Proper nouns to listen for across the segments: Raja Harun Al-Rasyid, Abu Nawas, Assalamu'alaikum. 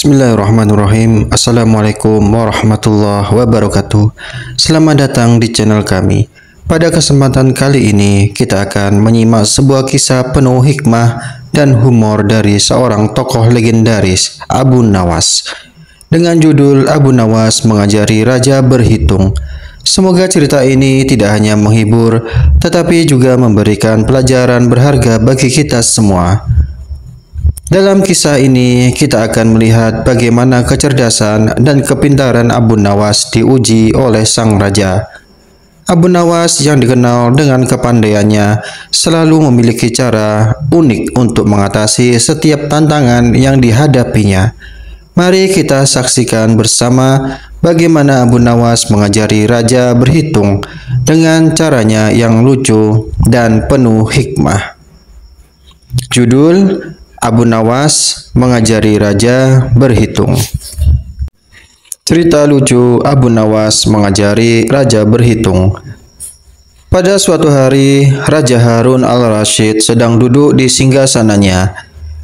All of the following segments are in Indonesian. Bismillahirrahmanirrahim. Assalamualaikum warahmatullahi wabarakatuh. Selamat datang di channel kami. Pada kesempatan kali ini kita akan menyimak sebuah kisah penuh hikmah dan humor dari seorang tokoh legendaris, Abu Nawas, dengan judul Abu Nawas Mengajari Raja Berhitung. Semoga cerita ini tidak hanya menghibur, tetapi juga memberikan pelajaran berharga bagi kita semua. Dalam kisah ini, kita akan melihat bagaimana kecerdasan dan kepintaran Abu Nawas diuji oleh sang raja. Abu Nawas yang dikenal dengan kepandaiannya selalu memiliki cara unik untuk mengatasi setiap tantangan yang dihadapinya. Mari kita saksikan bersama bagaimana Abu Nawas mengajari raja berhitung dengan caranya yang lucu dan penuh hikmah. Judul: Abu Nawas Mengajari Raja Berhitung. Cerita lucu Abu Nawas Mengajari Raja Berhitung. Pada suatu hari, Raja Harun Al-Rasyid sedang duduk di singgasananya.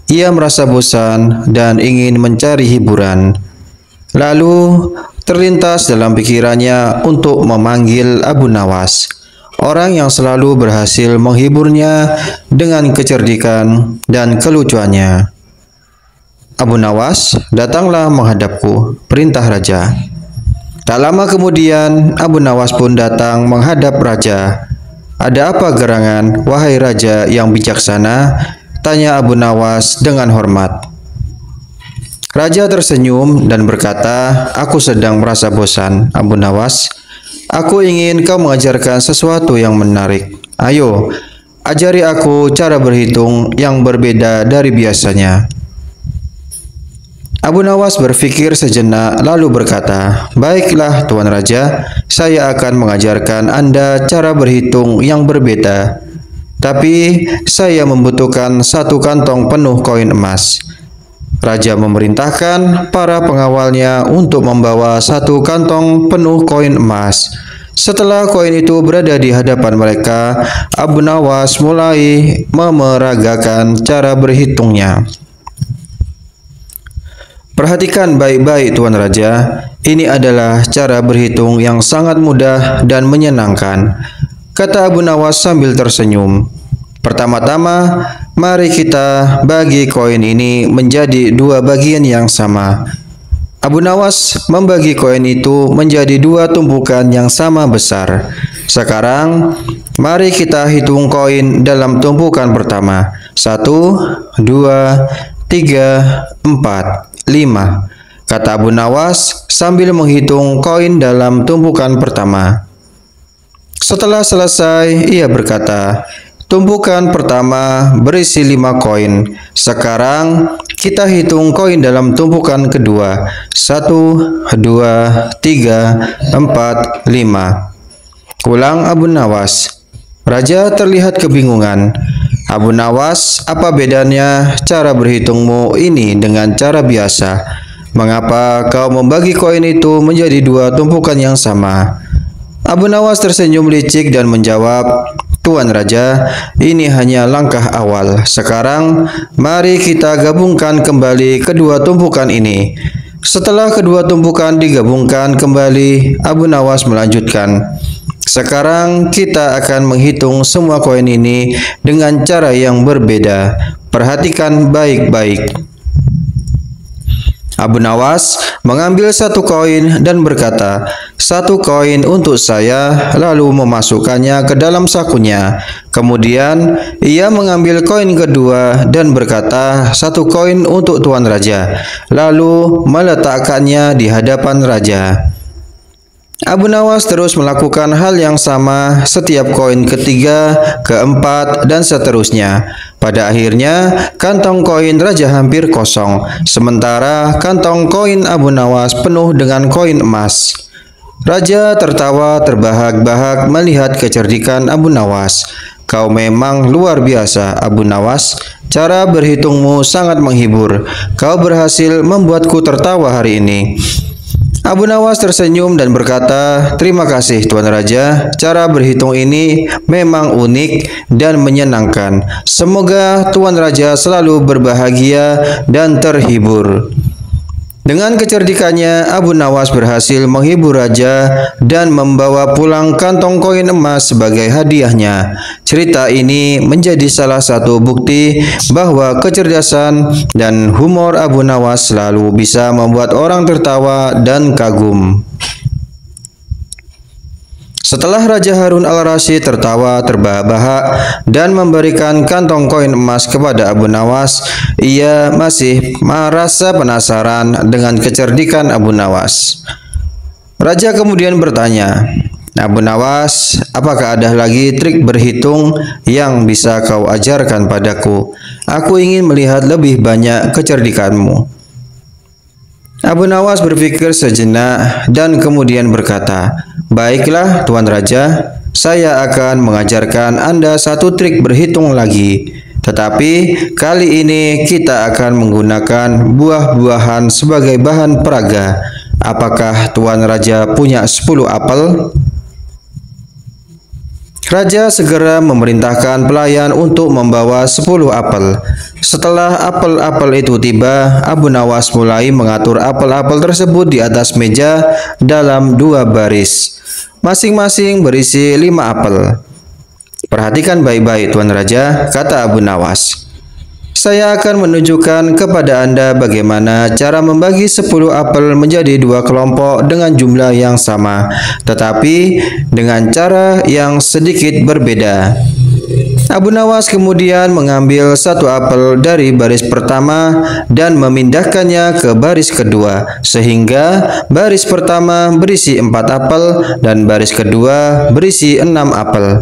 Ia merasa bosan dan ingin mencari hiburan. Lalu, terlintas dalam pikirannya untuk memanggil Abu Nawas, orang yang selalu berhasil menghiburnya dengan kecerdikan dan kelucuannya. "Abu Nawas, datanglah menghadapku," perintah raja. Tak lama kemudian, Abu Nawas pun datang menghadap raja. "Ada apa gerangan, wahai raja yang bijaksana?" tanya Abu Nawas dengan hormat. Raja tersenyum dan berkata, "Aku sedang merasa bosan, Abu Nawas. Aku ingin kau mengajarkan sesuatu yang menarik. Ayo, ajari aku cara berhitung yang berbeda dari biasanya." Abu Nawas berpikir sejenak lalu berkata, "Baiklah, Tuan Raja, saya akan mengajarkan Anda cara berhitung yang berbeda. Tapi, saya membutuhkan satu kantong penuh koin emas." Raja memerintahkan para pengawalnya untuk membawa satu kantong penuh koin emas. Setelah koin itu berada di hadapan mereka, Abu Nawas mulai memeragakan cara berhitungnya. "Perhatikan baik-baik, Tuan Raja. Ini adalah cara berhitung yang sangat mudah dan menyenangkan," kata Abu Nawas sambil tersenyum. "Pertama-tama, mari kita bagi koin ini menjadi dua bagian yang sama." Abu Nawas membagi koin itu menjadi dua tumpukan yang sama besar. "Sekarang, mari kita hitung koin dalam tumpukan pertama. 1, 2, 3, 4, 5, kata Abu Nawas sambil menghitung koin dalam tumpukan pertama. Setelah selesai, ia berkata, "Tumpukan pertama berisi 5 koin. Sekarang kita hitung koin dalam tumpukan kedua. 1, 2, 3, 4, 5. Ulang Abu Nawas. Raja terlihat kebingungan. "Abu Nawas, apa bedanya cara berhitungmu ini dengan cara biasa? Mengapa kau membagi koin itu menjadi dua tumpukan yang sama?" Abu Nawas tersenyum licik dan menjawab, "Tuan Raja, ini hanya langkah awal. Sekarang, mari kita gabungkan kembali kedua tumpukan ini." Setelah kedua tumpukan digabungkan kembali, Abu Nawas melanjutkan, "Sekarang kita akan menghitung semua koin ini dengan cara yang berbeda. Perhatikan baik-baik." Abu Nawas mengambil satu koin dan berkata, "Satu koin untuk saya," lalu memasukkannya ke dalam sakunya. Kemudian ia mengambil koin kedua dan berkata, "Satu koin untuk Tuan Raja," lalu meletakkannya di hadapan raja. Abu Nawas terus melakukan hal yang sama setiap koin ketiga, keempat, dan seterusnya. Pada akhirnya, kantong koin raja hampir kosong, sementara kantong koin Abu Nawas penuh dengan koin emas. Raja tertawa terbahak-bahak melihat kecerdikan Abu Nawas. "Kau memang luar biasa, Abu Nawas. Cara berhitungmu sangat menghibur. Kau berhasil membuatku tertawa hari ini." Abu Nawas tersenyum dan berkata, "Terima kasih, Tuan Raja. Cara berhitung ini memang unik dan menyenangkan. Semoga Tuan Raja selalu berbahagia dan terhibur." Dengan kecerdikannya, Abu Nawas berhasil menghibur raja dan membawa pulang kantong koin emas sebagai hadiahnya. Cerita ini menjadi salah satu bukti bahwa kecerdasan dan humor Abu Nawas selalu bisa membuat orang tertawa dan kagum. Setelah Raja Harun Al-Rasyid tertawa terbahak-bahak dan memberikan kantong koin emas kepada Abu Nawas, ia masih merasa penasaran dengan kecerdikan Abu Nawas. Raja kemudian bertanya, "Abu Nawas, apakah ada lagi trik berhitung yang bisa kau ajarkan padaku? Aku ingin melihat lebih banyak kecerdikanmu." Abu Nawas berpikir sejenak dan kemudian berkata, "Baiklah, Tuan Raja, saya akan mengajarkan Anda satu trik berhitung lagi. Tetapi kali ini kita akan menggunakan buah-buahan sebagai bahan peraga. Apakah Tuan Raja punya 10 apel?" Raja segera memerintahkan pelayan untuk membawa 10 apel. Setelah apel-apel itu tiba, Abu Nawas mulai mengatur apel-apel tersebut di atas meja dalam 2 baris. Masing-masing berisi 5 apel. "Perhatikan baik-baik, Tuan Raja," kata Abu Nawas. "Saya akan menunjukkan kepada Anda bagaimana cara membagi 10 apel menjadi 2 kelompok dengan jumlah yang sama, tetapi dengan cara yang sedikit berbeda." Abu Nawas kemudian mengambil 1 apel dari baris pertama dan memindahkannya ke baris kedua, sehingga baris pertama berisi 4 apel dan baris kedua berisi 6 apel.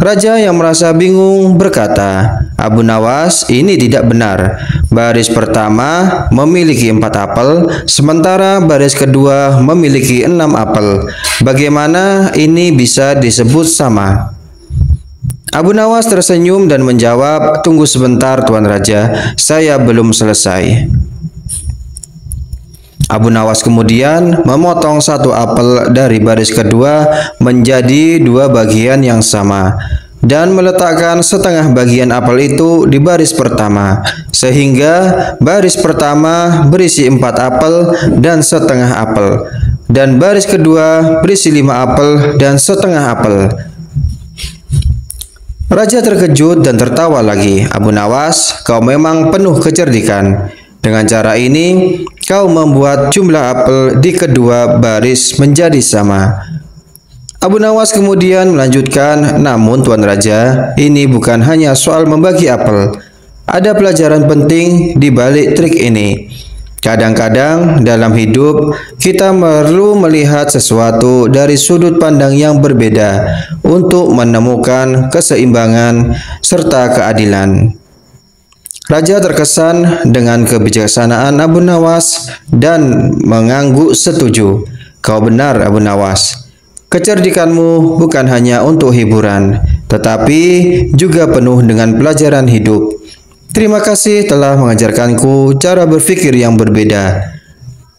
Raja yang merasa bingung berkata, "Abu Nawas, ini tidak benar. Baris pertama memiliki 4 apel, sementara baris kedua memiliki 6 apel. Bagaimana ini bisa disebut sama?" Abu Nawas tersenyum dan menjawab, "Tunggu sebentar, Tuan Raja, saya belum selesai." Abu Nawas kemudian memotong 1 apel dari baris kedua menjadi 2 bagian yang sama dan meletakkan setengah bagian apel itu di baris pertama, sehingga baris pertama berisi 4 apel dan setengah apel, dan baris kedua berisi 5 apel dan setengah apel. Raja terkejut dan tertawa lagi. "Abu Nawas, kau memang penuh kecerdikan. Dengan cara ini, kau membuat jumlah apel di kedua baris menjadi sama." Abu Nawas kemudian melanjutkan, "Namun Tuan Raja, ini bukan hanya soal membagi apel. Ada pelajaran penting di balik trik ini. Kadang-kadang dalam hidup, kita perlu melihat sesuatu dari sudut pandang yang berbeda untuk menemukan keseimbangan serta keadilan." Raja terkesan dengan kebijaksanaan Abu Nawas dan mengangguk setuju. "Kau benar, Abu Nawas. Kecerdikanmu bukan hanya untuk hiburan, tetapi juga penuh dengan pelajaran hidup. Terima kasih telah mengajarkanku cara berpikir yang berbeda."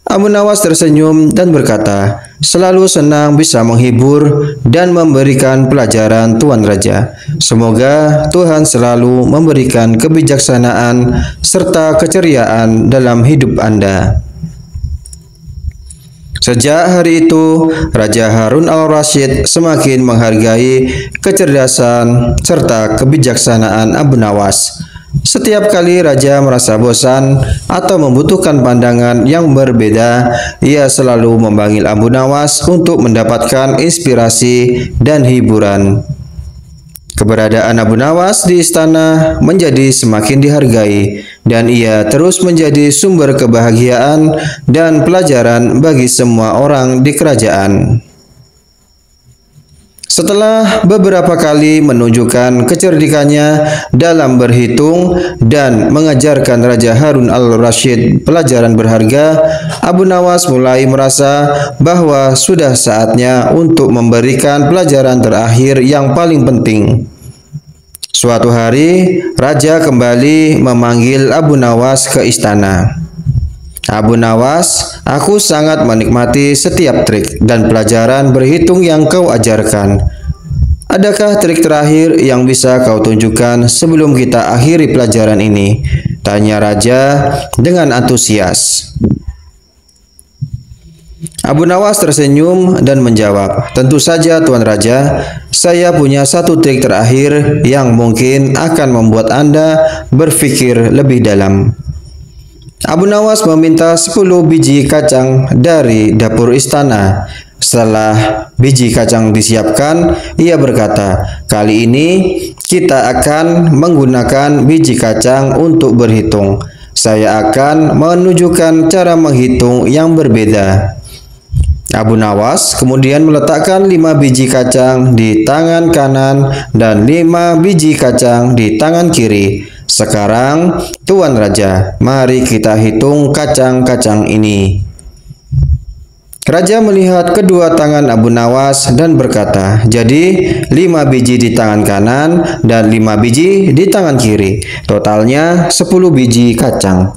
Abu Nawas tersenyum dan berkata, "Selalu senang bisa menghibur dan memberikan pelajaran, Tuan Raja. Semoga Tuhan selalu memberikan kebijaksanaan serta keceriaan dalam hidup Anda." Sejak hari itu, Raja Harun Al-Rasyid semakin menghargai kecerdasan serta kebijaksanaan Abu Nawas. Setiap kali raja merasa bosan atau membutuhkan pandangan yang berbeda, ia selalu memanggil Abu Nawas untuk mendapatkan inspirasi dan hiburan. Keberadaan Abu Nawas di istana menjadi semakin dihargai, dan ia terus menjadi sumber kebahagiaan dan pelajaran bagi semua orang di kerajaan. Setelah beberapa kali menunjukkan kecerdikannya dalam berhitung dan mengajarkan Raja Harun Al-Rasyid pelajaran berharga, Abu Nawas mulai merasa bahwa sudah saatnya untuk memberikan pelajaran terakhir yang paling penting. Suatu hari, Raja kembali memanggil Abu Nawas ke istana. "Abu Nawas, aku sangat menikmati setiap trik dan pelajaran berhitung yang kau ajarkan. Adakah trik terakhir yang bisa kau tunjukkan sebelum kita akhiri pelajaran ini?" tanya raja dengan antusias. Abu Nawas tersenyum dan menjawab, "Tentu saja, Tuan Raja, saya punya satu trik terakhir yang mungkin akan membuat Anda berpikir lebih dalam." Abu Nawas meminta 10 biji kacang dari dapur istana. Setelah biji kacang disiapkan, ia berkata, "Kali ini kita akan menggunakan biji kacang untuk berhitung. Saya akan menunjukkan cara menghitung yang berbeda." Abu Nawas kemudian meletakkan 5 biji kacang di tangan kanan dan 5 biji kacang di tangan kiri. "Sekarang, Tuan Raja, mari kita hitung kacang-kacang ini." Raja melihat kedua tangan Abu Nawas dan berkata, "Jadi, 5 biji di tangan kanan dan 5 biji di tangan kiri. Totalnya 10 biji kacang.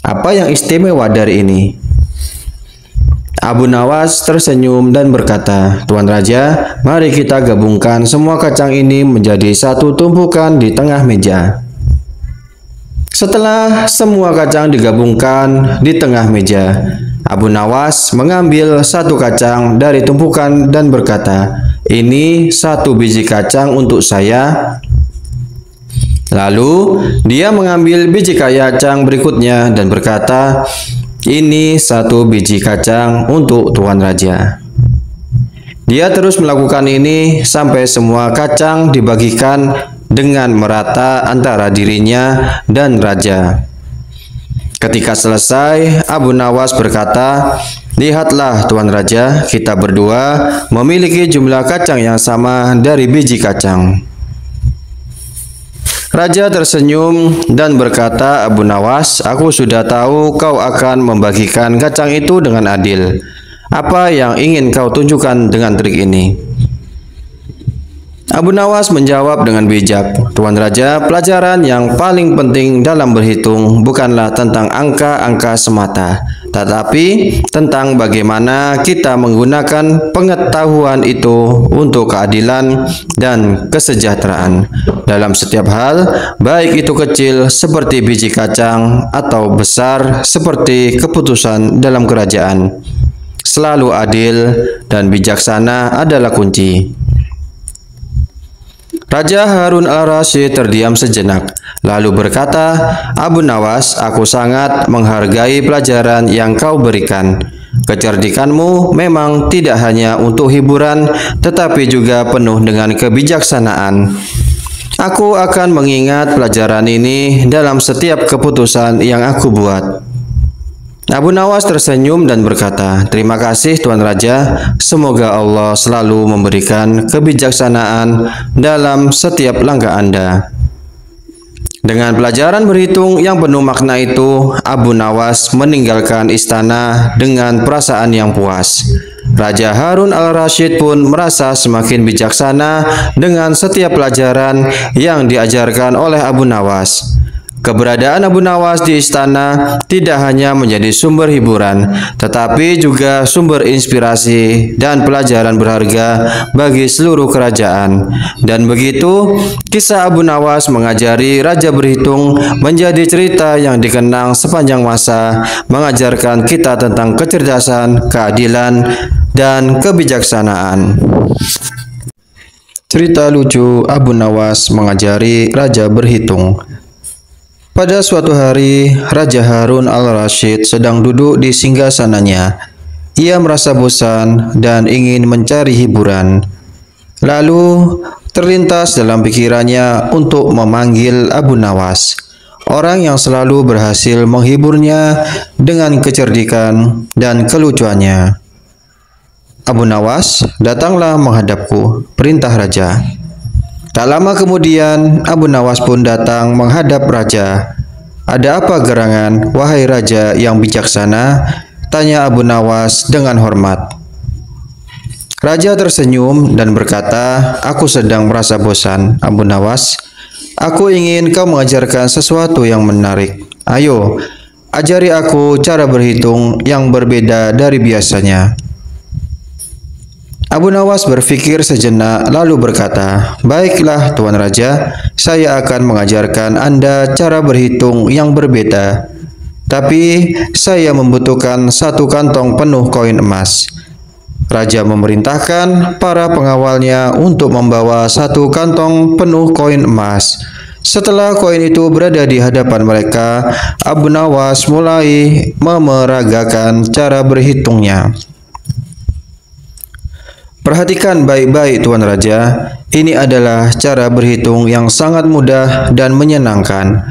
Apa yang istimewa dari ini?" Abu Nawas tersenyum dan berkata, "Tuan Raja, mari kita gabungkan semua kacang ini menjadi satu tumpukan di tengah meja." Setelah semua kacang digabungkan di tengah meja, Abu Nawas mengambil satu kacang dari tumpukan dan berkata, "Ini 1 biji kacang untuk saya." Lalu dia mengambil biji kacang berikutnya dan berkata, "Ini 1 biji kacang untuk Tuan Raja." Dia terus melakukan ini sampai semua kacang dibagikan dengan merata antara dirinya dan Raja. Ketika selesai, Abu Nawas berkata, "Lihatlah Tuan Raja, kita berdua memiliki jumlah kacang yang sama dari biji kacang." Raja tersenyum dan berkata, "Abu Nawas, aku sudah tahu kau akan membagikan kacang itu dengan adil. Apa yang ingin kau tunjukkan dengan trik ini?" Abu Nawas menjawab dengan bijak, "Tuan Raja, pelajaran yang paling penting dalam berhitung bukanlah tentang angka-angka semata, tetapi tentang bagaimana kita menggunakan pengetahuan itu untuk keadilan dan kesejahteraan dalam setiap hal, baik itu kecil seperti biji kacang atau besar seperti keputusan dalam kerajaan. Selalu adil dan bijaksana adalah kunci." Raja Harun Al-Rasyid terdiam sejenak, lalu berkata, "Abu Nawas, aku sangat menghargai pelajaran yang kau berikan. Kecerdikanmu memang tidak hanya untuk hiburan, tetapi juga penuh dengan kebijaksanaan. Aku akan mengingat pelajaran ini dalam setiap keputusan yang aku buat." Abu Nawas tersenyum dan berkata, "Terima kasih Tuan Raja, semoga Allah selalu memberikan kebijaksanaan dalam setiap langkah Anda." Dengan pelajaran berhitung yang penuh makna itu, Abu Nawas meninggalkan istana dengan perasaan yang puas. Raja Harun Al-Rasyid pun merasa semakin bijaksana dengan setiap pelajaran yang diajarkan oleh Abu Nawas. Keberadaan Abu Nawas di istana tidak hanya menjadi sumber hiburan, tetapi juga sumber inspirasi dan pelajaran berharga bagi seluruh kerajaan. Dan begitu, kisah Abu Nawas mengajari Raja berhitung menjadi cerita yang dikenang sepanjang masa, mengajarkan kita tentang kecerdasan, keadilan, dan kebijaksanaan. Cerita lucu Abu Nawas mengajari Raja berhitung. Pada suatu hari, Raja Harun Al-Rasyid sedang duduk di singgasananya. Ia merasa bosan dan ingin mencari hiburan. Lalu, terlintas dalam pikirannya untuk memanggil Abu Nawas, orang yang selalu berhasil menghiburnya dengan kecerdikan dan kelucuannya. "Abu Nawas, datanglah menghadapku," perintah Raja. Tak lama kemudian, Abu Nawas pun datang menghadap Raja. "Ada apa gerangan, wahai Raja yang bijaksana?" tanya Abu Nawas dengan hormat. Raja tersenyum dan berkata, "Aku sedang merasa bosan, Abu Nawas. Aku ingin kau mengajarkan sesuatu yang menarik. Ayo, ajari aku cara berhitung yang berbeda dari biasanya." Abu Nawas berpikir sejenak lalu berkata, "Baiklah Tuan Raja, saya akan mengajarkan Anda cara berhitung yang berbeda. tapi saya membutuhkan satu kantong penuh koin emas. Raja memerintahkan para pengawalnya untuk membawa satu kantong penuh koin emas. Setelah koin itu berada di hadapan mereka, Abu Nawas mulai memeragakan cara berhitungnya. Perhatikan baik-baik, Tuan Raja. Ini adalah cara berhitung yang sangat mudah dan menyenangkan,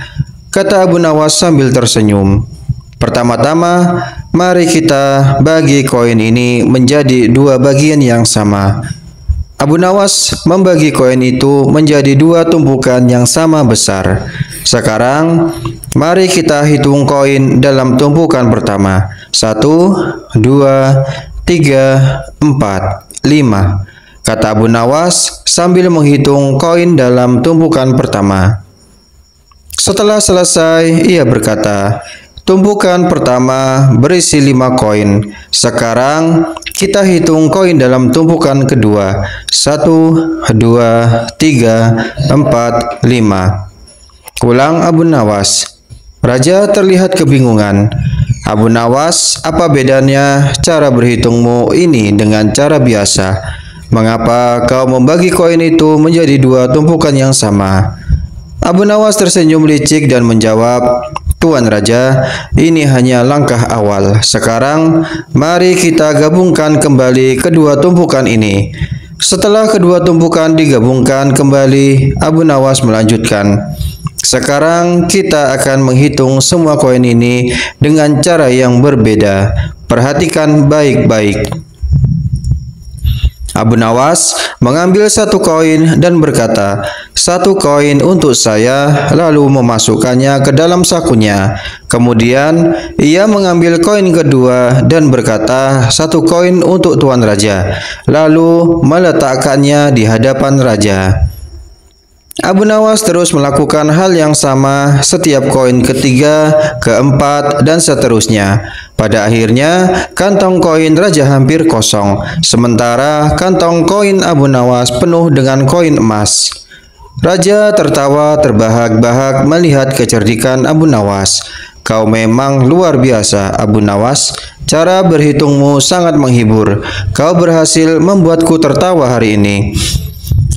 kata Abu Nawas sambil tersenyum. Pertama-tama, mari kita bagi koin ini menjadi dua bagian yang sama. Abu Nawas membagi koin itu menjadi dua tumpukan yang sama besar. Sekarang, mari kita hitung koin dalam tumpukan pertama. 1, 2, 3, 4, 5, kata Abu Nawas sambil menghitung koin dalam tumpukan pertama. Setelah selesai, ia berkata, "Tumpukan pertama berisi 5 koin. Sekarang kita hitung koin dalam tumpukan kedua. 1, 2, 3, 4, 5. Ulang Abu Nawas. Raja terlihat kebingungan. "Abu Nawas, apa bedanya cara berhitungmu ini dengan cara biasa? Mengapa kau membagi koin itu menjadi dua tumpukan yang sama?" Abu Nawas tersenyum licik dan menjawab, "Tuan Raja, ini hanya langkah awal. Sekarang, mari kita gabungkan kembali kedua tumpukan ini." Setelah kedua tumpukan digabungkan kembali, Abu Nawas melanjutkan, "Sekarang kita akan menghitung semua koin ini dengan cara yang berbeda. Perhatikan baik-baik." Abu Nawas mengambil satu koin dan berkata, "Satu koin untuk saya," lalu memasukkannya ke dalam sakunya. Kemudian ia mengambil koin kedua dan berkata, "Satu koin untuk Tuan Raja," lalu meletakkannya di hadapan Raja. Abu Nawas terus melakukan hal yang sama setiap koin ketiga, keempat, dan seterusnya. Pada akhirnya, kantong koin Raja hampir kosong, sementara kantong koin Abu Nawas penuh dengan koin emas. Raja tertawa terbahak-bahak melihat kecerdikan Abu Nawas. "Kau memang luar biasa, Abu Nawas. Cara berhitungmu sangat menghibur. Kau berhasil membuatku tertawa hari ini."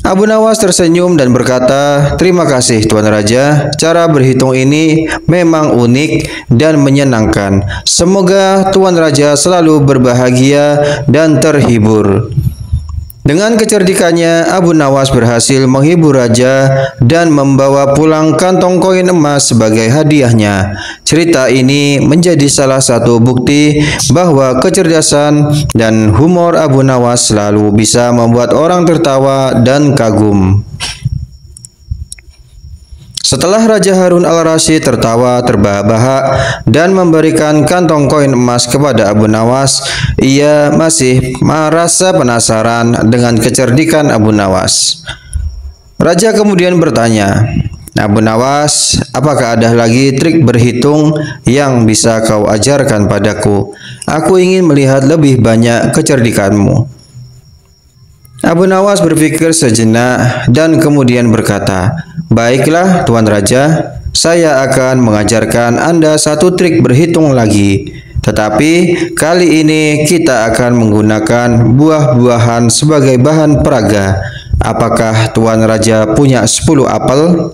Abu Nawas tersenyum dan berkata, "Terima kasih, Tuan Raja. Cara berhitung ini memang unik dan menyenangkan. Semoga Tuan Raja selalu berbahagia dan terhibur." Dengan kecerdikannya, Abu Nawas berhasil menghibur Raja dan membawa pulang kantong koin emas sebagai hadiahnya. Cerita ini menjadi salah satu bukti bahwa kecerdasan dan humor Abu Nawas selalu bisa membuat orang tertawa dan kagum. Setelah Raja Harun Al-Rasyid tertawa terbahak-bahak dan memberikan kantong koin emas kepada Abu Nawas, ia masih merasa penasaran dengan kecerdikan Abu Nawas. Raja kemudian bertanya, "Abu Nawas, apakah ada lagi trik berhitung yang bisa kau ajarkan padaku? Aku ingin melihat lebih banyak kecerdikanmu." Abu Nawas berpikir sejenak dan kemudian berkata, "Baiklah, Tuan Raja, saya akan mengajarkan Anda satu trik berhitung lagi. Tetapi kali ini kita akan menggunakan buah-buahan sebagai bahan peraga. Apakah Tuan Raja punya 10 apel?"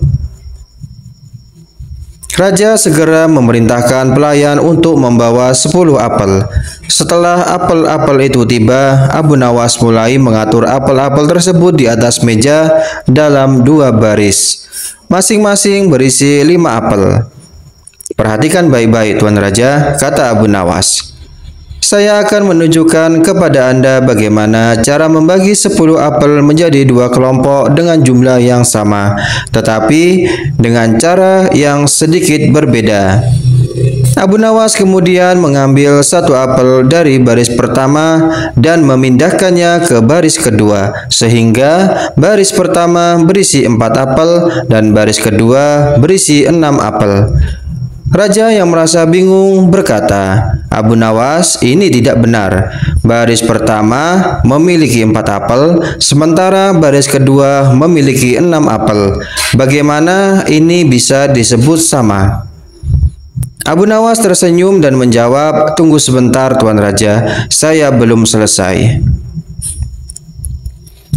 Raja segera memerintahkan pelayan untuk membawa 10 apel. Setelah apel-apel itu tiba, Abu Nawas mulai mengatur apel-apel tersebut di atas meja dalam 2 baris. Masing-masing berisi 5 apel. "Perhatikan baik-baik, Tuan Raja," kata Abu Nawas. "Saya akan menunjukkan kepada Anda bagaimana cara membagi 10 apel menjadi 2 kelompok dengan jumlah yang sama, tetapi dengan cara yang sedikit berbeda." Abu Nawas kemudian mengambil satu apel dari baris pertama dan memindahkannya ke baris kedua, sehingga baris pertama berisi 4 apel dan baris kedua berisi 6 apel. Raja yang merasa bingung berkata, "Abu Nawas, ini tidak benar. Baris pertama memiliki 4 apel, sementara baris kedua memiliki 6 apel. Bagaimana ini bisa disebut sama?" Abu Nawas tersenyum dan menjawab, "Tunggu sebentar, Tuan Raja, saya belum selesai."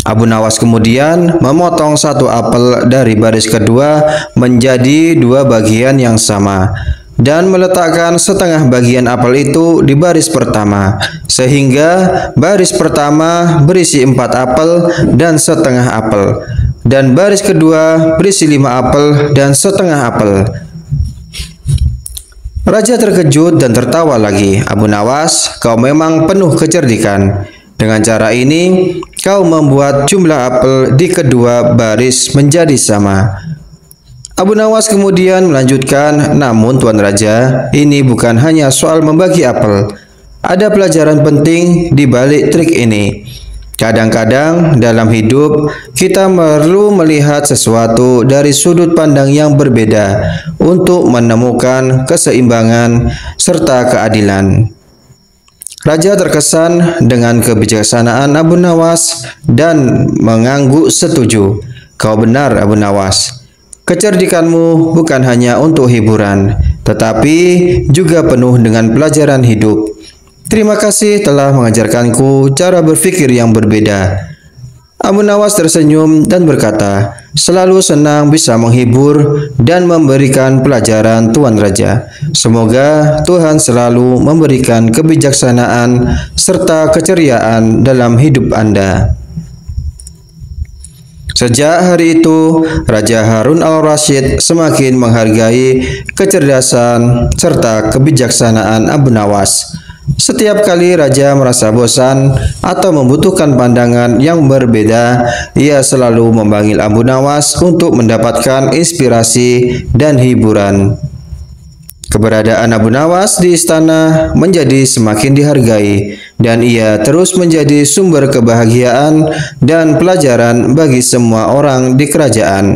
Abu Nawas kemudian memotong satu apel dari baris kedua menjadi dua bagian yang sama dan meletakkan setengah bagian apel itu di baris pertama, sehingga baris pertama berisi 4 apel dan setengah apel, dan baris kedua berisi 5 apel dan setengah apel. Raja terkejut dan tertawa lagi. "Abu Nawas, kau memang penuh kecerdikan. Dengan cara ini, kau membuat jumlah apel di kedua baris menjadi sama." Abu Nawas kemudian melanjutkan, "Namun Tuan Raja, ini bukan hanya soal membagi apel. Ada pelajaran penting di balik trik ini. Kadang-kadang dalam hidup kita perlu melihat sesuatu dari sudut pandang yang berbeda untuk menemukan keseimbangan serta keadilan." Raja terkesan dengan kebijaksanaan Abu Nawas dan mengangguk setuju. "Kau benar, Abu Nawas. Kecerdikanmu bukan hanya untuk hiburan, tetapi juga penuh dengan pelajaran hidup. Terima kasih telah mengajarkanku cara berpikir yang berbeda." Abu Nawas tersenyum dan berkata, "Selalu senang bisa menghibur dan memberikan pelajaran, Tuan Raja. Semoga Tuhan selalu memberikan kebijaksanaan serta keceriaan dalam hidup Anda." Sejak hari itu, Raja Harun Al-Rasyid semakin menghargai kecerdasan serta kebijaksanaan Abu Nawas. Setiap kali Raja merasa bosan atau membutuhkan pandangan yang berbeda, ia selalu memanggil Abu Nawas untuk mendapatkan inspirasi dan hiburan. Keberadaan Abu Nawas di istana menjadi semakin dihargai, dan ia terus menjadi sumber kebahagiaan dan pelajaran bagi semua orang di kerajaan.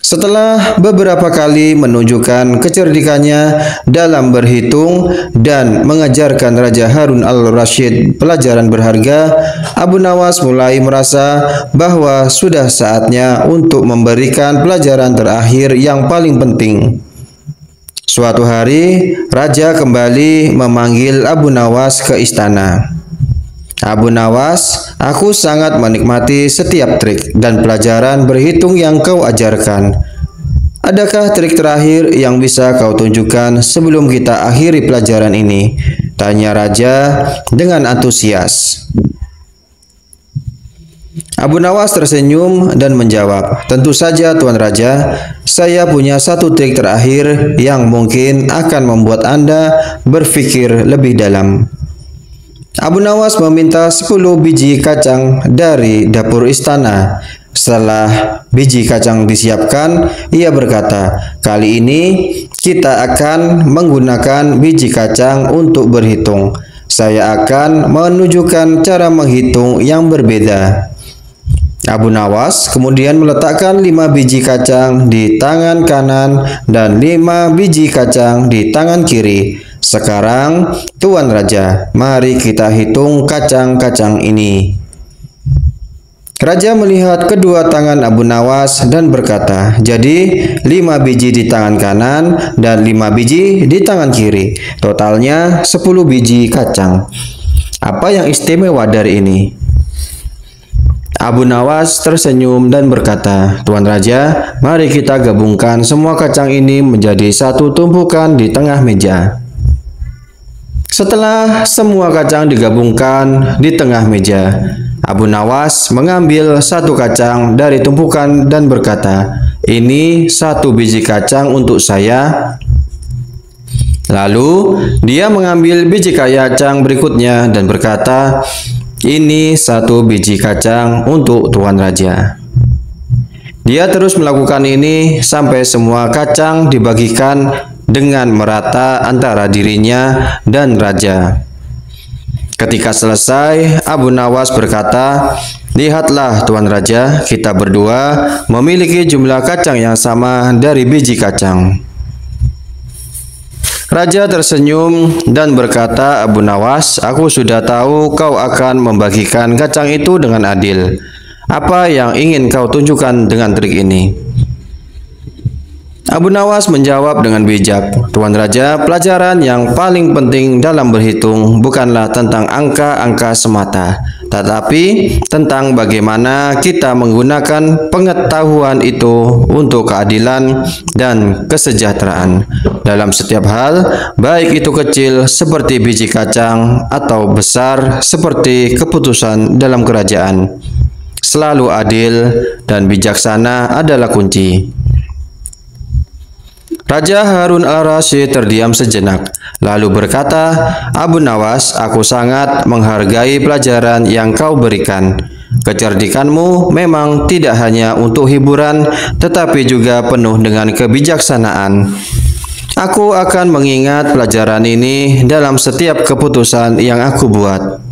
Setelah beberapa kali menunjukkan kecerdikannya dalam berhitung dan mengajarkan Raja Harun Al-Rasyid pelajaran berharga, Abu Nawas mulai merasa bahwa sudah saatnya untuk memberikan pelajaran terakhir yang paling penting. Suatu hari, Raja kembali memanggil Abu Nawas ke istana. "Abu Nawas, aku sangat menikmati setiap trik dan pelajaran berhitung yang kau ajarkan. Adakah trik terakhir yang bisa kau tunjukkan sebelum kita akhiri pelajaran ini?" tanya Raja dengan antusias. Abu Nawas tersenyum dan menjawab, "Tentu saja, Tuan Raja. Saya punya satu trik terakhir yang mungkin akan membuat Anda berpikir lebih dalam." Abu Nawas meminta 10 biji kacang dari dapur istana. Setelah biji kacang disiapkan, ia berkata, "Kali ini kita akan menggunakan biji kacang untuk berhitung. Saya akan menunjukkan cara menghitung yang berbeda." Abu Nawas kemudian meletakkan 5 biji kacang di tangan kanan dan 5 biji kacang di tangan kiri. "Sekarang, Tuan Raja, mari kita hitung kacang-kacang ini." Raja melihat kedua tangan Abu Nawas dan berkata, "Jadi, 5 biji di tangan kanan dan 5 biji di tangan kiri. Totalnya 10 biji kacang. Apa yang istimewa dari ini?" Abu Nawas tersenyum dan berkata, "Tuan Raja, mari kita gabungkan semua kacang ini menjadi satu tumpukan di tengah meja." Setelah semua kacang digabungkan di tengah meja, Abu Nawas mengambil satu kacang dari tumpukan dan berkata, "Ini 1 biji kacang untuk saya." Lalu dia mengambil biji kacang berikutnya dan berkata, "Ini 1 biji kacang untuk Tuan Raja." Dia terus melakukan ini sampai semua kacang dibagikan dengan merata antara dirinya dan Raja. Ketika selesai, Abu Nawas berkata, "Lihatlah Tuan Raja, kita berdua memiliki jumlah kacang yang sama dari biji kacang." Raja tersenyum dan berkata, "Abu Nawas, aku sudah tahu kau akan membagikan kacang itu dengan adil. Apa yang ingin kau tunjukkan dengan trik ini?" Abu Nawas menjawab dengan bijak, "Tuan Raja, pelajaran yang paling penting dalam berhitung bukanlah tentang angka-angka semata, tetapi tentang bagaimana kita menggunakan pengetahuan itu untuk keadilan dan kesejahteraan dalam setiap hal, baik itu kecil seperti biji kacang atau besar seperti keputusan dalam kerajaan. Selalu adil dan bijaksana adalah kunci." Raja Harun Al-Rasyid terdiam sejenak, lalu berkata, "Abu Nawas, aku sangat menghargai pelajaran yang kau berikan. Kecerdikanmu memang tidak hanya untuk hiburan, tetapi juga penuh dengan kebijaksanaan. Aku akan mengingat pelajaran ini dalam setiap keputusan yang aku buat."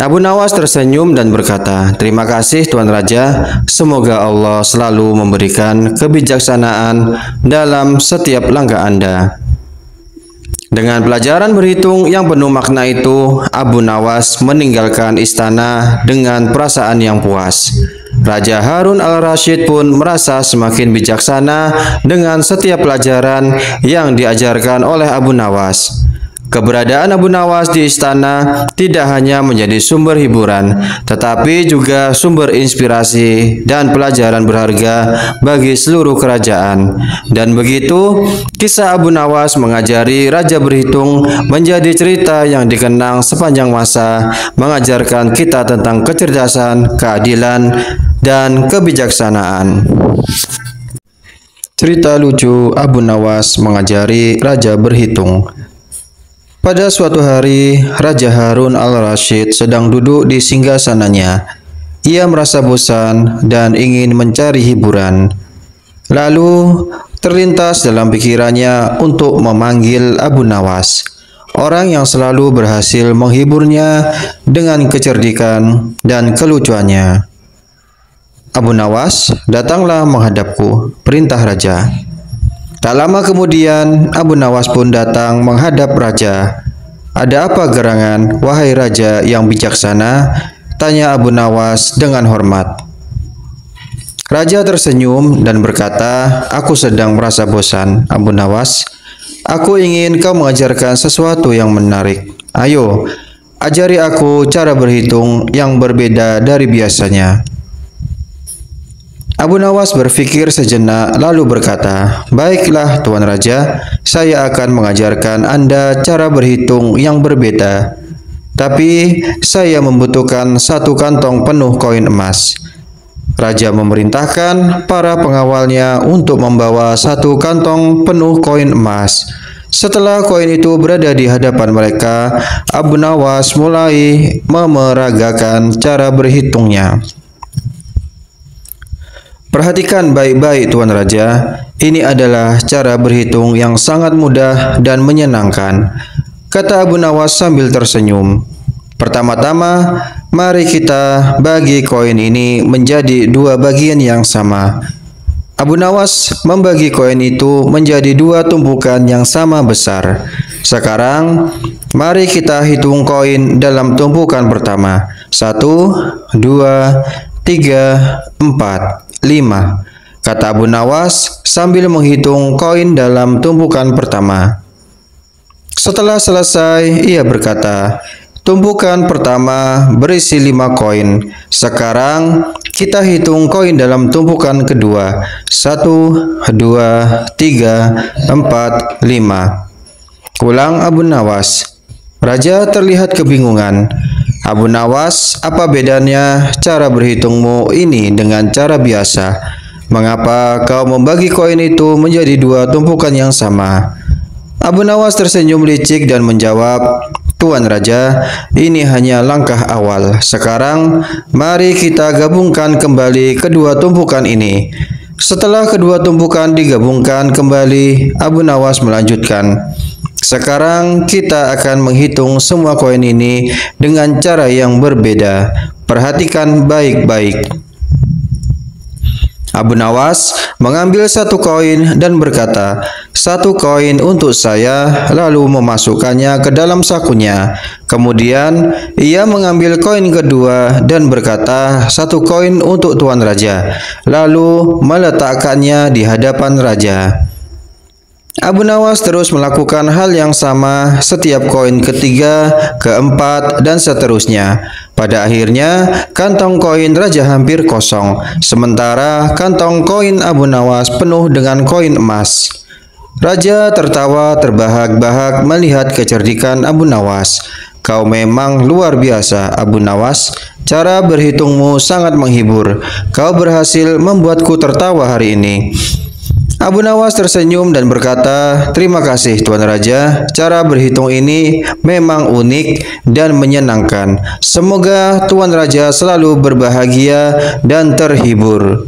Abu Nawas tersenyum dan berkata, "Terima kasih Tuan Raja, semoga Allah selalu memberikan kebijaksanaan dalam setiap langkah Anda." Dengan pelajaran berhitung yang penuh makna itu, Abu Nawas meninggalkan istana dengan perasaan yang puas. Raja Harun Al-Rasyid pun merasa semakin bijaksana dengan setiap pelajaran yang diajarkan oleh Abu Nawas. Keberadaan Abu Nawas di istana tidak hanya menjadi sumber hiburan, tetapi juga sumber inspirasi dan pelajaran berharga bagi seluruh kerajaan. Dan begitu, kisah Abu Nawas mengajari Raja berhitung menjadi cerita yang dikenang sepanjang masa, mengajarkan kita tentang kecerdasan, keadilan, dan kebijaksanaan. Cerita lucu Abu Nawas mengajari Raja berhitung. Pada suatu hari, Raja Harun Al-Rasyid sedang duduk di singgasananya. Ia merasa bosan dan ingin mencari hiburan. Lalu, terlintas dalam pikirannya untuk memanggil Abu Nawas, orang yang selalu berhasil menghiburnya dengan kecerdikan dan kelucuannya. "Abu Nawas, datanglah menghadapku," perintah Raja. Tak lama kemudian, Abu Nawas pun datang menghadap Raja. "Ada apa gerangan, wahai Raja yang bijaksana?" tanya Abu Nawas dengan hormat. Raja tersenyum dan berkata, "Aku sedang merasa bosan, Abu Nawas. Aku ingin kau mengajarkan sesuatu yang menarik. Ayo, ajari aku cara berhitung yang berbeda dari biasanya." Abu Nawas berpikir sejenak lalu berkata, "Baiklah Tuan Raja, saya akan mengajarkan Anda cara berhitung yang berbeda. Tapi saya membutuhkan satu kantong penuh koin emas." Raja memerintahkan para pengawalnya untuk membawa satu kantong penuh koin emas. Setelah koin itu berada di hadapan mereka, Abu Nawas mulai memeragakan cara berhitungnya. "Perhatikan baik-baik Tuan Raja, ini adalah cara berhitung yang sangat mudah dan menyenangkan," kata Abu Nawas sambil tersenyum. "Pertama-tama, mari kita bagi koin ini menjadi dua bagian yang sama." Abu Nawas membagi koin itu menjadi dua tumpukan yang sama besar. "Sekarang, mari kita hitung koin dalam tumpukan pertama. 1, 2, 3, 4, 5, kata Abu Nawas sambil menghitung koin dalam tumpukan pertama. Setelah selesai, ia berkata, "Tumpukan pertama berisi 5 koin. Sekarang kita hitung koin dalam tumpukan kedua. 1, 2, 3, 4, 5. Ulang Abu Nawas. Raja terlihat kebingungan. "Abu Nawas, apa bedanya cara berhitungmu ini dengan cara biasa? Mengapa kau membagi koin itu menjadi dua tumpukan yang sama?" Abu Nawas tersenyum licik dan menjawab, "Tuan Raja, ini hanya langkah awal. Sekarang, mari kita gabungkan kembali kedua tumpukan ini." Setelah kedua tumpukan digabungkan kembali, Abu Nawas melanjutkan, "Sekarang kita akan menghitung semua koin ini dengan cara yang berbeda. Perhatikan baik-baik." Abu Nawas mengambil satu koin dan berkata, "Satu koin untuk saya," lalu memasukkannya ke dalam sakunya. Kemudian ia mengambil koin kedua dan berkata, "Satu koin untuk Tuan Raja," lalu meletakkannya di hadapan Raja. Abu Nawas terus melakukan hal yang sama setiap koin ketiga, keempat, dan seterusnya. Pada akhirnya, kantong koin Raja hampir kosong, sementara kantong koin Abu Nawas penuh dengan koin emas. Raja tertawa terbahak-bahak melihat kecerdikan Abu Nawas. "Kau memang luar biasa, Abu Nawas. Cara berhitungmu sangat menghibur. Kau berhasil membuatku tertawa hari ini." Abu Nawas tersenyum dan berkata, "Terima kasih Tuan Raja, cara berhitung ini memang unik dan menyenangkan. Semoga Tuan Raja selalu berbahagia dan terhibur."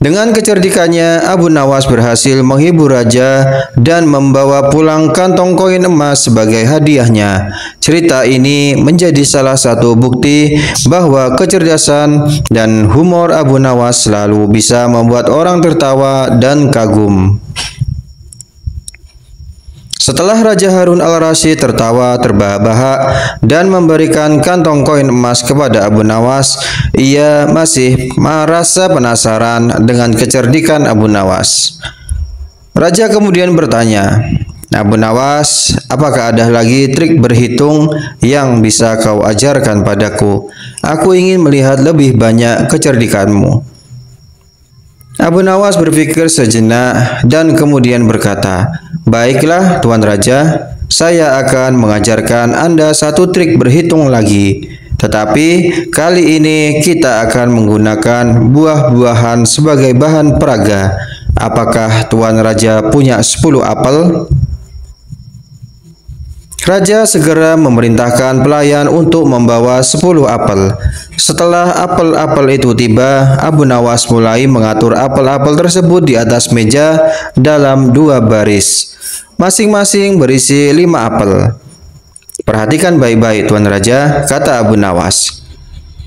Dengan kecerdikannya, Abu Nawas berhasil menghibur Raja dan membawa pulang kantong koin emas sebagai hadiahnya. Cerita ini menjadi salah satu bukti bahwa kecerdasan dan humor Abu Nawas selalu bisa membuat orang tertawa dan kagum. Setelah Raja Harun Al-Rasyid tertawa terbahak-bahak dan memberikan kantong koin emas kepada Abu Nawas, ia masih merasa penasaran dengan kecerdikan Abu Nawas. Raja kemudian bertanya, "Abu Nawas, apakah ada lagi trik berhitung yang bisa kau ajarkan padaku? Aku ingin melihat lebih banyak kecerdikanmu." Abu Nawas berpikir sejenak dan kemudian berkata, "Baiklah, Tuan Raja, saya akan mengajarkan Anda satu trik berhitung lagi. Tetapi kali ini kita akan menggunakan buah-buahan sebagai bahan peraga. Apakah Tuan Raja punya 10 apel?" Raja segera memerintahkan pelayan untuk membawa 10 apel. Setelah apel-apel itu tiba, Abu Nawas mulai mengatur apel-apel tersebut di atas meja dalam 2 baris. Masing-masing berisi 5 apel. "Perhatikan baik-baik, Tuan Raja," kata Abu Nawas.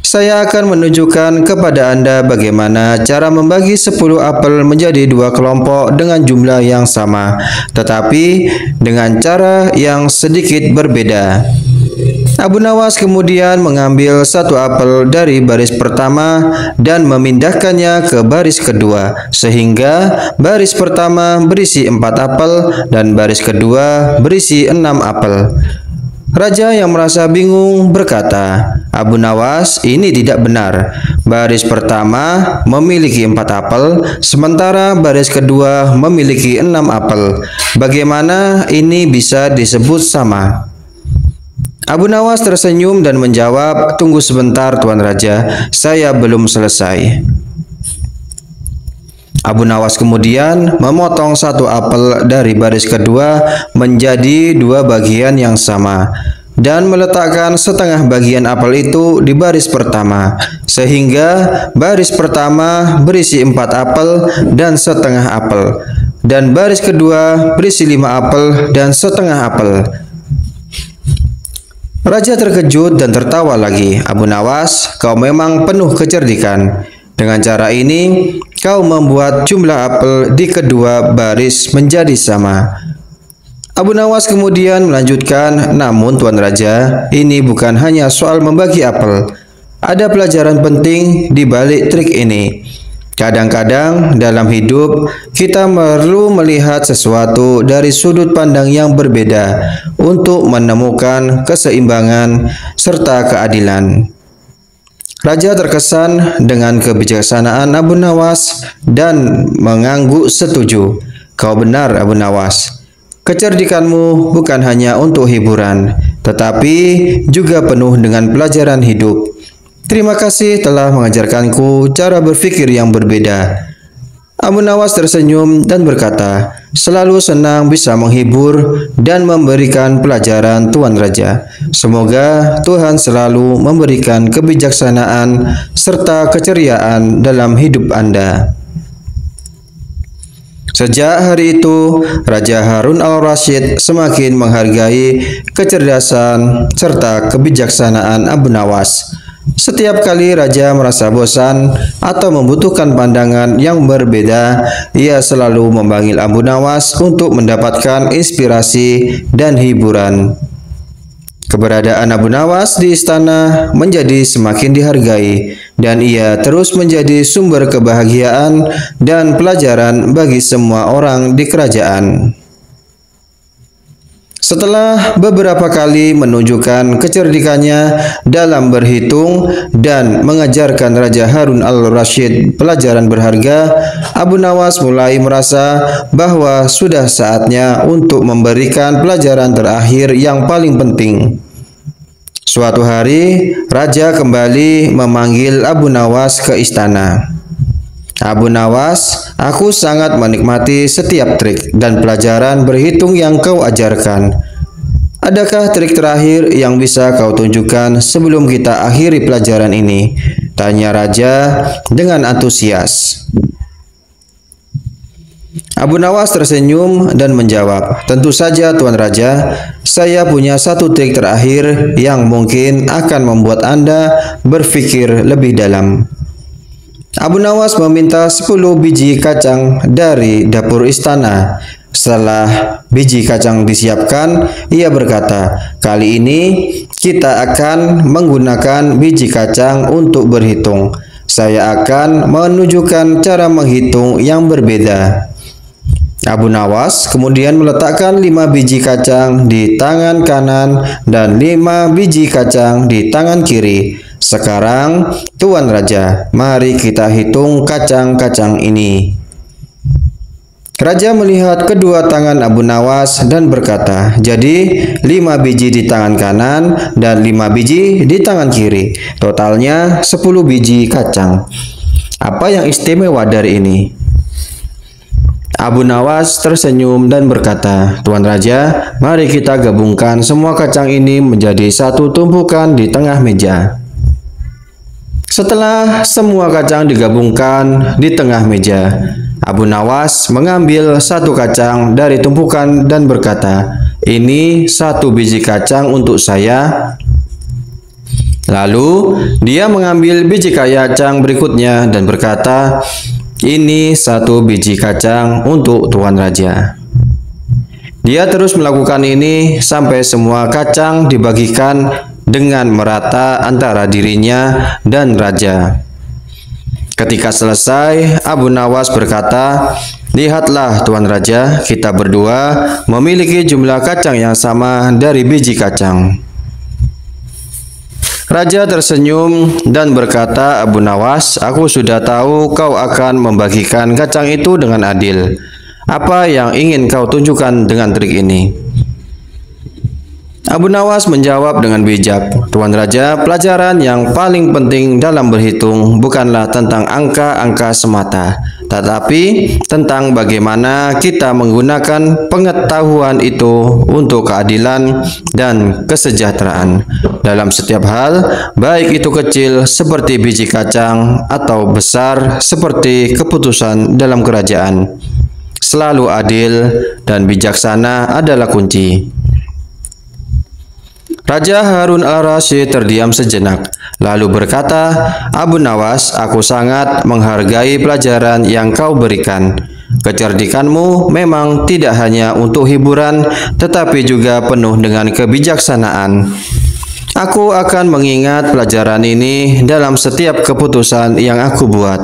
"Saya akan menunjukkan kepada Anda bagaimana cara membagi 10 apel menjadi 2 kelompok dengan jumlah yang sama, tetapi dengan cara yang sedikit berbeda." Abu Nawas kemudian mengambil satu apel dari baris pertama dan memindahkannya ke baris kedua, sehingga baris pertama berisi 4 apel dan baris kedua berisi 6 apel. Raja yang merasa bingung berkata, "Abu Nawas, ini tidak benar. Baris pertama memiliki 4 apel, sementara baris kedua memiliki 6 apel. Bagaimana ini bisa disebut sama?" Abu Nawas tersenyum dan menjawab, "Tunggu sebentar, Tuan Raja, saya belum selesai." Abu Nawas kemudian memotong satu apel dari baris kedua menjadi 2 bagian yang sama dan meletakkan setengah bagian apel itu di baris pertama, sehingga baris pertama berisi 4 apel dan setengah apel dan baris kedua berisi 5 apel dan setengah apel. Raja terkejut dan tertawa lagi. "Abu Nawas, kau memang penuh kecerdikan. Dengan cara ini, kau membuat jumlah apel di kedua baris menjadi sama." Abu Nawas kemudian melanjutkan, "Namun Tuan Raja, ini bukan hanya soal membagi apel. Ada pelajaran penting di balik trik ini. Kadang-kadang dalam hidup, kita perlu melihat sesuatu dari sudut pandang yang berbeda untuk menemukan keseimbangan serta keadilan." Raja terkesan dengan kebijaksanaan Abu Nawas dan mengangguk setuju. "Kau benar, Abu Nawas. Kecerdikanmu bukan hanya untuk hiburan, tetapi juga penuh dengan pelajaran hidup. Terima kasih telah mengajarkanku cara berpikir yang berbeda." Abu Nawas tersenyum dan berkata, "Selalu senang bisa menghibur dan memberikan pelajaran, Tuan Raja. Semoga Tuhan selalu memberikan kebijaksanaan serta keceriaan dalam hidup Anda." Sejak hari itu, Raja Harun Al-Rasyid semakin menghargai kecerdasan serta kebijaksanaan Abu Nawas. Setiap kali raja merasa bosan atau membutuhkan pandangan yang berbeda, ia selalu memanggil Abu Nawas untuk mendapatkan inspirasi dan hiburan. Keberadaan Abu Nawas di istana menjadi semakin dihargai, dan ia terus menjadi sumber kebahagiaan dan pelajaran bagi semua orang di kerajaan. Setelah beberapa kali menunjukkan kecerdikannya dalam berhitung dan mengajarkan Raja Harun Al-Rasyid pelajaran berharga, Abu Nawas mulai merasa bahwa sudah saatnya untuk memberikan pelajaran terakhir yang paling penting. Suatu hari, Raja kembali memanggil Abu Nawas ke istana. Abu Nawas, aku sangat menikmati setiap trik dan pelajaran berhitung yang kau ajarkan. Adakah trik terakhir yang bisa kau tunjukkan sebelum kita akhiri pelajaran ini? Tanya Raja dengan antusias. Abu Nawas tersenyum dan menjawab, tentu saja Tuan Raja, saya punya satu trik terakhir yang mungkin akan membuat Anda berpikir lebih dalam. Abu Nawas meminta 10 biji kacang dari dapur istana. Setelah biji kacang disiapkan, ia berkata, kali ini kita akan menggunakan biji kacang untuk berhitung. Saya akan menunjukkan cara menghitung yang berbeda. Abu Nawas kemudian meletakkan 5 biji kacang di tangan kanan dan 5 biji kacang di tangan kiri. Sekarang, Tuan Raja, mari kita hitung kacang-kacang ini. Raja melihat kedua tangan Abu Nawas dan berkata, jadi 5 biji di tangan kanan dan 5 biji di tangan kiri. Totalnya 10 biji kacang. Apa yang istimewa dari ini? Abu Nawas tersenyum dan berkata, Tuan Raja, mari kita gabungkan semua kacang ini menjadi satu tumpukan di tengah meja. Setelah semua kacang digabungkan di tengah meja, Abu Nawas mengambil satu kacang dari tumpukan dan berkata, ini 1 biji kacang untuk saya. Lalu, dia mengambil biji kacang berikutnya dan berkata, ini 1 biji kacang untuk Tuan Raja. Dia terus melakukan ini sampai semua kacang dibagikan dengan merata antara dirinya dan raja. Ketika selesai, Abu Nawas berkata, lihatlah Tuan Raja, kita berdua memiliki jumlah kacang yang sama dari biji kacang. Raja tersenyum dan berkata, Abu Nawas, aku sudah tahu kau akan membagikan kacang itu dengan adil. Apa yang ingin kau tunjukkan dengan trik ini? Abu Nawas menjawab dengan bijak, Tuan Raja, pelajaran yang paling penting dalam berhitung bukanlah tentang angka-angka semata, tetapi tentang bagaimana kita menggunakan pengetahuan itu untuk keadilan dan kesejahteraan dalam setiap hal, baik itu kecil seperti biji kacang atau besar seperti keputusan dalam kerajaan. Selalu adil dan bijaksana adalah kunci. Raja Harun Al-Rasyid terdiam sejenak, lalu berkata, Abu Nawas, aku sangat menghargai pelajaran yang kau berikan. Kecerdikanmu memang tidak hanya untuk hiburan, tetapi juga penuh dengan kebijaksanaan. Aku akan mengingat pelajaran ini dalam setiap keputusan yang aku buat.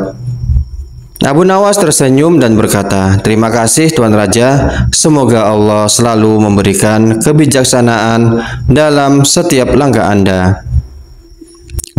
Abu Nawas tersenyum dan berkata, terima kasih Tuan Raja, semoga Allah selalu memberikan kebijaksanaan dalam setiap langkah Anda.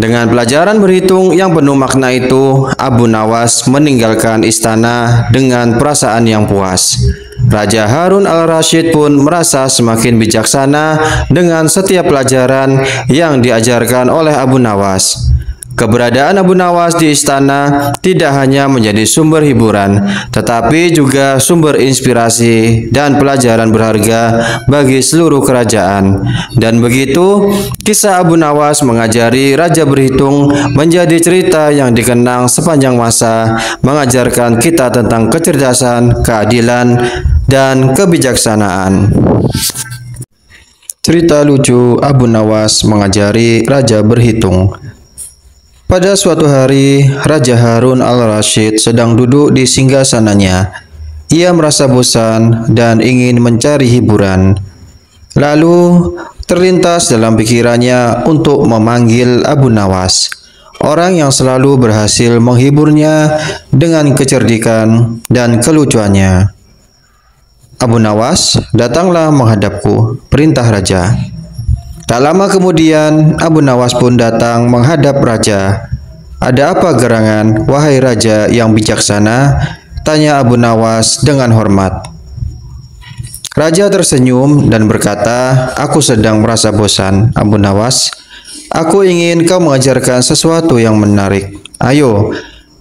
Dengan pelajaran berhitung yang penuh makna itu, Abu Nawas meninggalkan istana dengan perasaan yang puas. Raja Harun Al-Rasyid pun merasa semakin bijaksana dengan setiap pelajaran yang diajarkan oleh Abu Nawas. Keberadaan Abu Nawas di istana tidak hanya menjadi sumber hiburan, tetapi juga sumber inspirasi dan pelajaran berharga bagi seluruh kerajaan. Dan begitu, kisah Abu Nawas mengajari Raja berhitung menjadi cerita yang dikenang sepanjang masa, mengajarkan kita tentang kecerdasan, keadilan, dan kebijaksanaan. Cerita lucu Abu Nawas mengajari Raja berhitung. Pada suatu hari, Raja Harun Al-Rasyid sedang duduk di singgasananya. Ia merasa bosan dan ingin mencari hiburan. Lalu, terlintas dalam pikirannya untuk memanggil Abu Nawas, orang yang selalu berhasil menghiburnya dengan kecerdikan dan kelucuannya. "Abu Nawas, datanglah menghadapku," perintah Raja. Tak lama kemudian, Abu Nawas pun datang menghadap Raja. "Ada apa gerangan, wahai Raja yang bijaksana?" tanya Abu Nawas dengan hormat. Raja tersenyum dan berkata, "Aku sedang merasa bosan, Abu Nawas. Aku ingin kau mengajarkan sesuatu yang menarik. Ayo,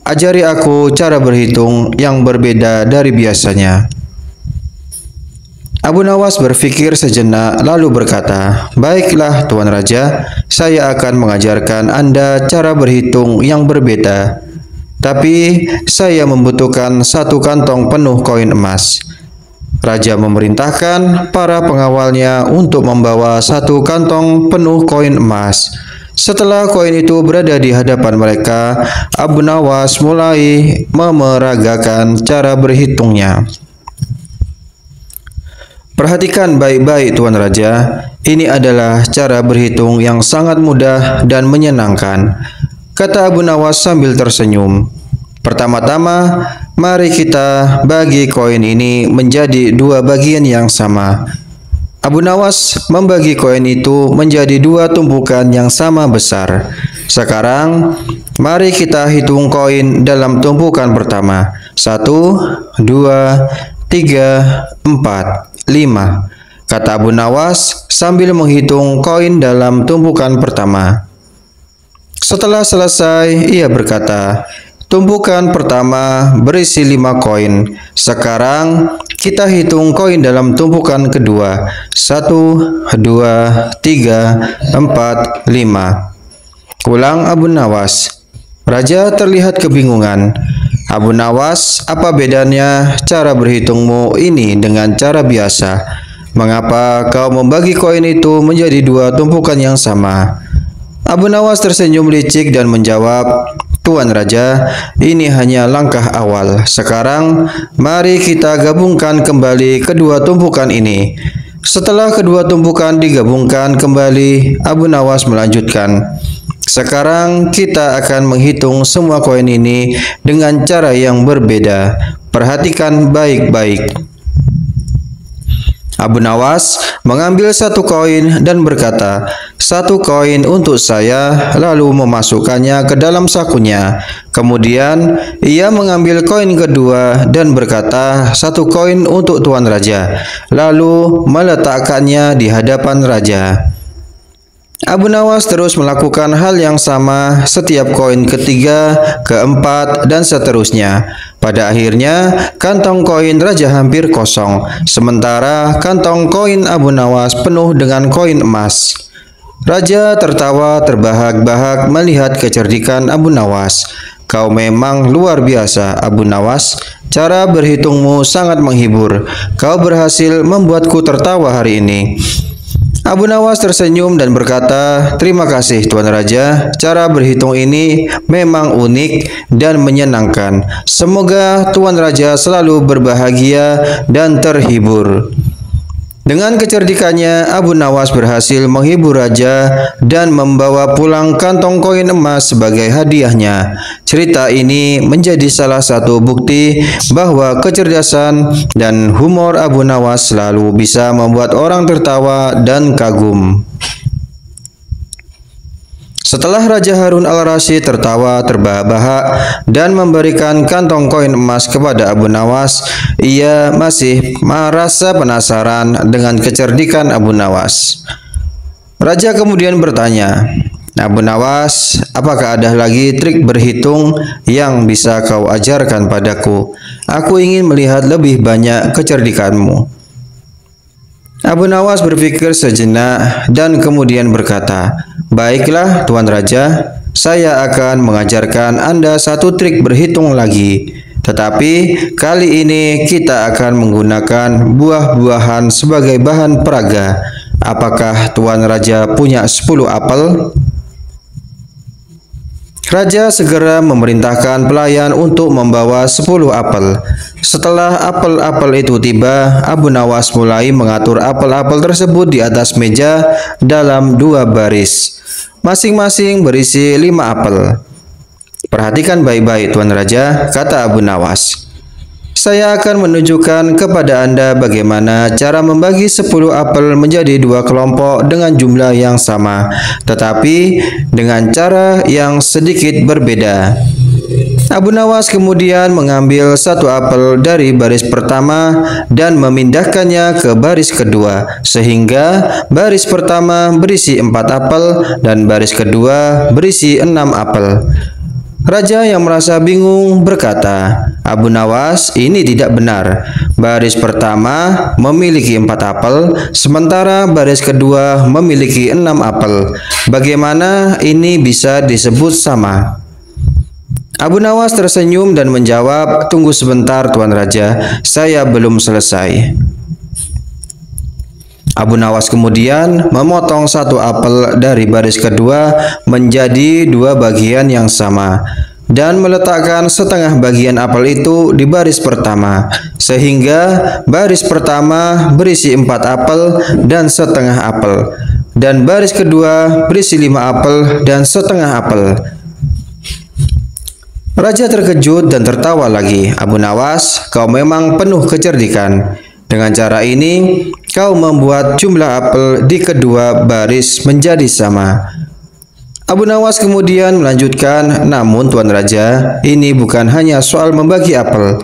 ajari aku cara berhitung yang berbeda dari biasanya." Abu Nawas berpikir sejenak lalu berkata, "Baiklah Tuan Raja, saya akan mengajarkan Anda cara berhitung yang berbeda. Tapi saya membutuhkan satu kantong penuh koin emas." Raja memerintahkan para pengawalnya untuk membawa satu kantong penuh koin emas. Setelah koin itu berada di hadapan mereka, Abu Nawas mulai memeragakan cara berhitungnya. "Perhatikan baik-baik Tuan Raja, ini adalah cara berhitung yang sangat mudah dan menyenangkan," kata Abu Nawas sambil tersenyum. "Pertama-tama, mari kita bagi koin ini menjadi dua bagian yang sama." Abu Nawas membagi koin itu menjadi dua tumpukan yang sama besar. "Sekarang, mari kita hitung koin dalam tumpukan pertama. 1, 2, 3, 4, 5, kata Abu Nawas sambil menghitung koin dalam tumpukan pertama. Setelah selesai, ia berkata, "Tumpukan pertama berisi 5 koin. Sekarang kita hitung koin dalam tumpukan kedua. 1, 2, 3, 4, 5. Ulang Abu Nawas. Raja terlihat kebingungan. "Abu Nawas, apa bedanya cara berhitungmu ini dengan cara biasa? Mengapa kau membagi koin itu menjadi dua tumpukan yang sama?" Abu Nawas tersenyum licik dan menjawab, "Tuan Raja, ini hanya langkah awal. Sekarang, mari kita gabungkan kembali kedua tumpukan ini." Setelah kedua tumpukan digabungkan kembali, Abu Nawas melanjutkan, "Sekarang kita akan menghitung semua koin ini dengan cara yang berbeda. Perhatikan baik-baik." Abu Nawas mengambil satu koin dan berkata, "Satu koin untuk saya," lalu memasukkannya ke dalam sakunya. Kemudian ia mengambil koin kedua dan berkata, "Satu koin untuk Tuan Raja," lalu meletakkannya di hadapan Raja. Abu Nawas terus melakukan hal yang sama setiap koin ketiga, keempat, dan seterusnya. Pada akhirnya, kantong koin Raja hampir kosong, sementara kantong koin Abu Nawas penuh dengan koin emas. Raja tertawa terbahak-bahak melihat kecerdikan Abu Nawas. "Kau memang luar biasa, Abu Nawas. Cara berhitungmu sangat menghibur. Kau berhasil membuatku tertawa hari ini." Abu Nawas tersenyum dan berkata, "Terima kasih Tuan Raja, cara berhitung ini memang unik dan menyenangkan. Semoga Tuan Raja selalu berbahagia dan terhibur." Dengan kecerdikannya, Abu Nawas berhasil menghibur Raja dan membawa pulang kantong koin emas sebagai hadiahnya. Cerita ini menjadi salah satu bukti bahwa kecerdasan dan humor Abu Nawas selalu bisa membuat orang tertawa dan kagum. Setelah Raja Harun Al-Rasyid tertawa terbahak-bahak dan memberikan kantong koin emas kepada Abu Nawas, ia masih merasa penasaran dengan kecerdikan Abu Nawas. Raja kemudian bertanya, "Abu Nawas, apakah ada lagi trik berhitung yang bisa kau ajarkan padaku? Aku ingin melihat lebih banyak kecerdikanmu." Abu Nawas berpikir sejenak dan kemudian berkata, "Baiklah Tuan Raja, saya akan mengajarkan Anda satu trik berhitung lagi. Tetapi kali ini kita akan menggunakan buah-buahan sebagai bahan peraga. Apakah Tuan Raja punya 10 apel?" Raja segera memerintahkan pelayan untuk membawa 10 apel. Setelah apel-apel itu tiba, Abu Nawas mulai mengatur apel-apel tersebut di atas meja dalam 2 baris. Masing-masing berisi 5 apel. "Perhatikan baik-baik, Tuan Raja," kata Abu Nawas. "Saya akan menunjukkan kepada Anda bagaimana cara membagi 10 apel menjadi 2 kelompok dengan jumlah yang sama, tetapi dengan cara yang sedikit berbeda." Abu Nawas kemudian mengambil 1 apel dari baris pertama dan memindahkannya ke baris kedua, sehingga baris pertama berisi 4 apel dan baris kedua berisi 6 apel. Raja yang merasa bingung berkata, "Abu Nawas, ini tidak benar. Baris pertama memiliki 4 apel, sementara baris kedua memiliki 6 apel. Bagaimana ini bisa disebut sama?" Abu Nawas tersenyum dan menjawab, "Tunggu sebentar, Tuan Raja, saya belum selesai." Abu Nawas kemudian memotong 1 apel dari baris kedua menjadi 2 bagian yang sama dan meletakkan setengah bagian apel itu di baris pertama, sehingga baris pertama berisi 4 apel dan setengah apel, dan baris kedua berisi 5 apel dan setengah apel. Raja terkejut dan tertawa lagi. "Abu Nawas, kau memang penuh kecerdikan. Dengan cara ini, kau membuat jumlah apel di kedua baris menjadi sama." Abu Nawas kemudian melanjutkan, "Namun Tuan Raja, ini bukan hanya soal membagi apel.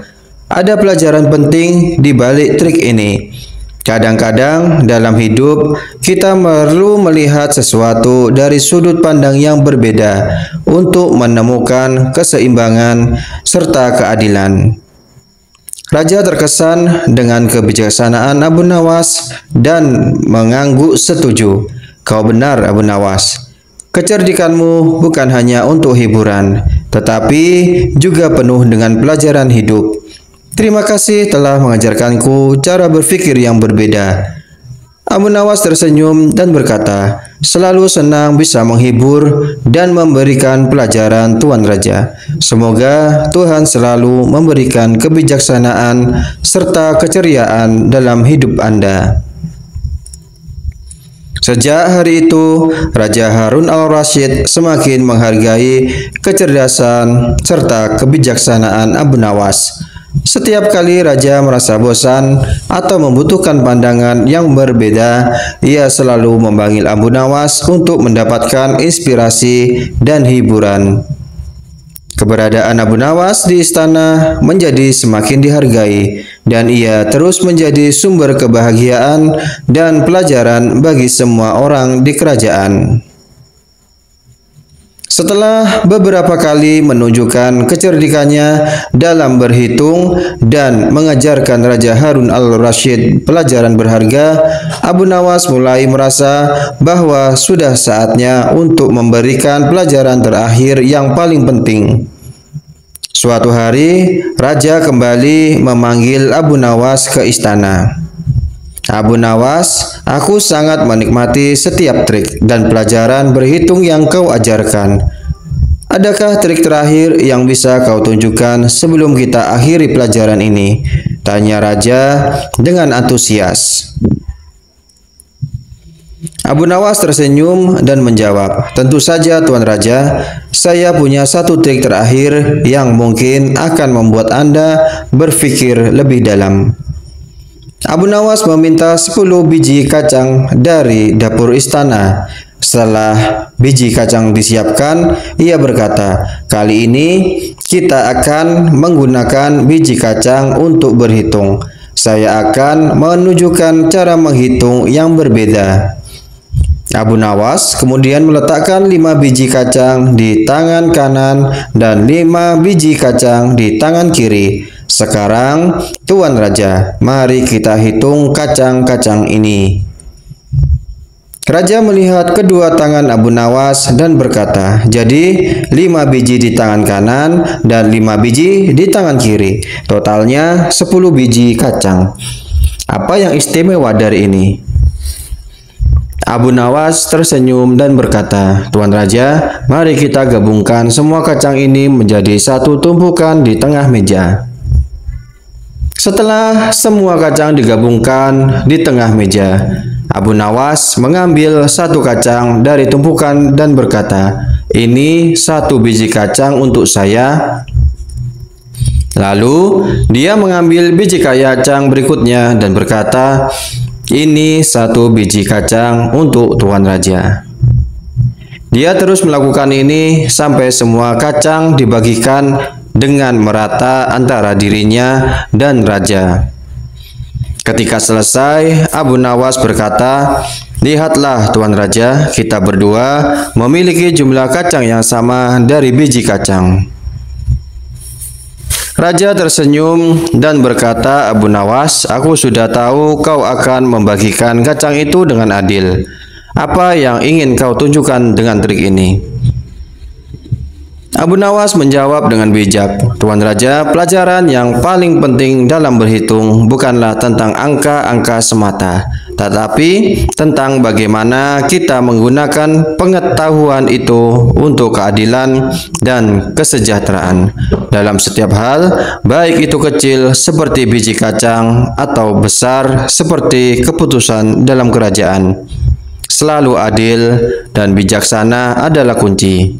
Ada pelajaran penting di balik trik ini. Kadang-kadang dalam hidup, kita perlu melihat sesuatu dari sudut pandang yang berbeda untuk menemukan keseimbangan serta keadilan." Raja terkesan dengan kebijaksanaan Abu Nawas dan mengangguk setuju. "Kau benar, Abu Nawas. Kecerdikanmu bukan hanya untuk hiburan, tetapi juga penuh dengan pelajaran hidup. Terima kasih telah mengajarkanku cara berpikir yang berbeda." Abu Nawas tersenyum dan berkata, "Selalu senang bisa menghibur dan memberikan pelajaran, Tuan Raja. Semoga Tuhan selalu memberikan kebijaksanaan serta keceriaan dalam hidup Anda." Sejak hari itu, Raja Harun Al-Rasyid semakin menghargai kecerdasan serta kebijaksanaan Abu Nawas. Setiap kali Raja merasa bosan atau membutuhkan pandangan yang berbeda, ia selalu memanggil Abu Nawas untuk mendapatkan inspirasi dan hiburan. Keberadaan Abu Nawas di istana menjadi semakin dihargai, dan ia terus menjadi sumber kebahagiaan dan pelajaran bagi semua orang di kerajaan. Setelah beberapa kali menunjukkan kecerdikannya dalam berhitung dan mengajarkan Raja Harun Al-Rasyid pelajaran berharga, Abu Nawas mulai merasa bahwa sudah saatnya untuk memberikan pelajaran terakhir yang paling penting. Suatu hari, Raja kembali memanggil Abu Nawas ke istana. "Abu Nawas, aku sangat menikmati setiap trik dan pelajaran berhitung yang kau ajarkan. Adakah trik terakhir yang bisa kau tunjukkan sebelum kita akhiri pelajaran ini?" tanya Raja dengan antusias. Abu Nawas tersenyum dan menjawab, "Tentu saja, Tuan Raja. Saya punya 1 trik terakhir yang mungkin akan membuat Anda berpikir lebih dalam." Abu Nawas meminta 10 biji kacang dari dapur istana. Setelah biji kacang disiapkan, ia berkata, "Kali ini kita akan menggunakan biji kacang untuk berhitung. Saya akan menunjukkan cara menghitung yang berbeda." Abu Nawas kemudian meletakkan 5 biji kacang di tangan kanan dan 5 biji kacang di tangan kiri. "Sekarang, Tuan Raja, mari kita hitung kacang-kacang ini." Raja melihat kedua tangan Abu Nawas dan berkata, "Jadi, 5 biji di tangan kanan dan 5 biji di tangan kiri. Totalnya 10 biji kacang. Apa yang istimewa dari ini?" Abu Nawas tersenyum dan berkata, "Tuan Raja, mari kita gabungkan semua kacang ini menjadi satu tumpukan di tengah meja." Setelah semua kacang digabungkan di tengah meja, Abu Nawas mengambil satu kacang dari tumpukan dan berkata, "Ini satu biji kacang untuk saya." Lalu dia mengambil biji kacang berikutnya dan berkata, "Ini satu biji kacang untuk Tuan Raja." Dia terus melakukan ini sampai semua kacang dibagikan dengan merata antara dirinya dan Raja. Ketika selesai, Abu Nawas berkata, "Lihatlah Tuan Raja, kita berdua memiliki jumlah kacang yang sama dari biji kacang." Raja tersenyum dan berkata, "Abu Nawas, aku sudah tahu kau akan membagikan kacang itu dengan adil. Apa yang ingin kau tunjukkan dengan trik ini?" Abu Nawas menjawab dengan bijak, "Tuan Raja, pelajaran yang paling penting dalam berhitung bukanlah tentang angka-angka semata, tetapi tentang bagaimana kita menggunakan pengetahuan itu untuk keadilan dan kesejahteraan dalam setiap hal, baik itu kecil seperti biji kacang atau besar seperti keputusan dalam kerajaan. Selalu adil dan bijaksana adalah kunci."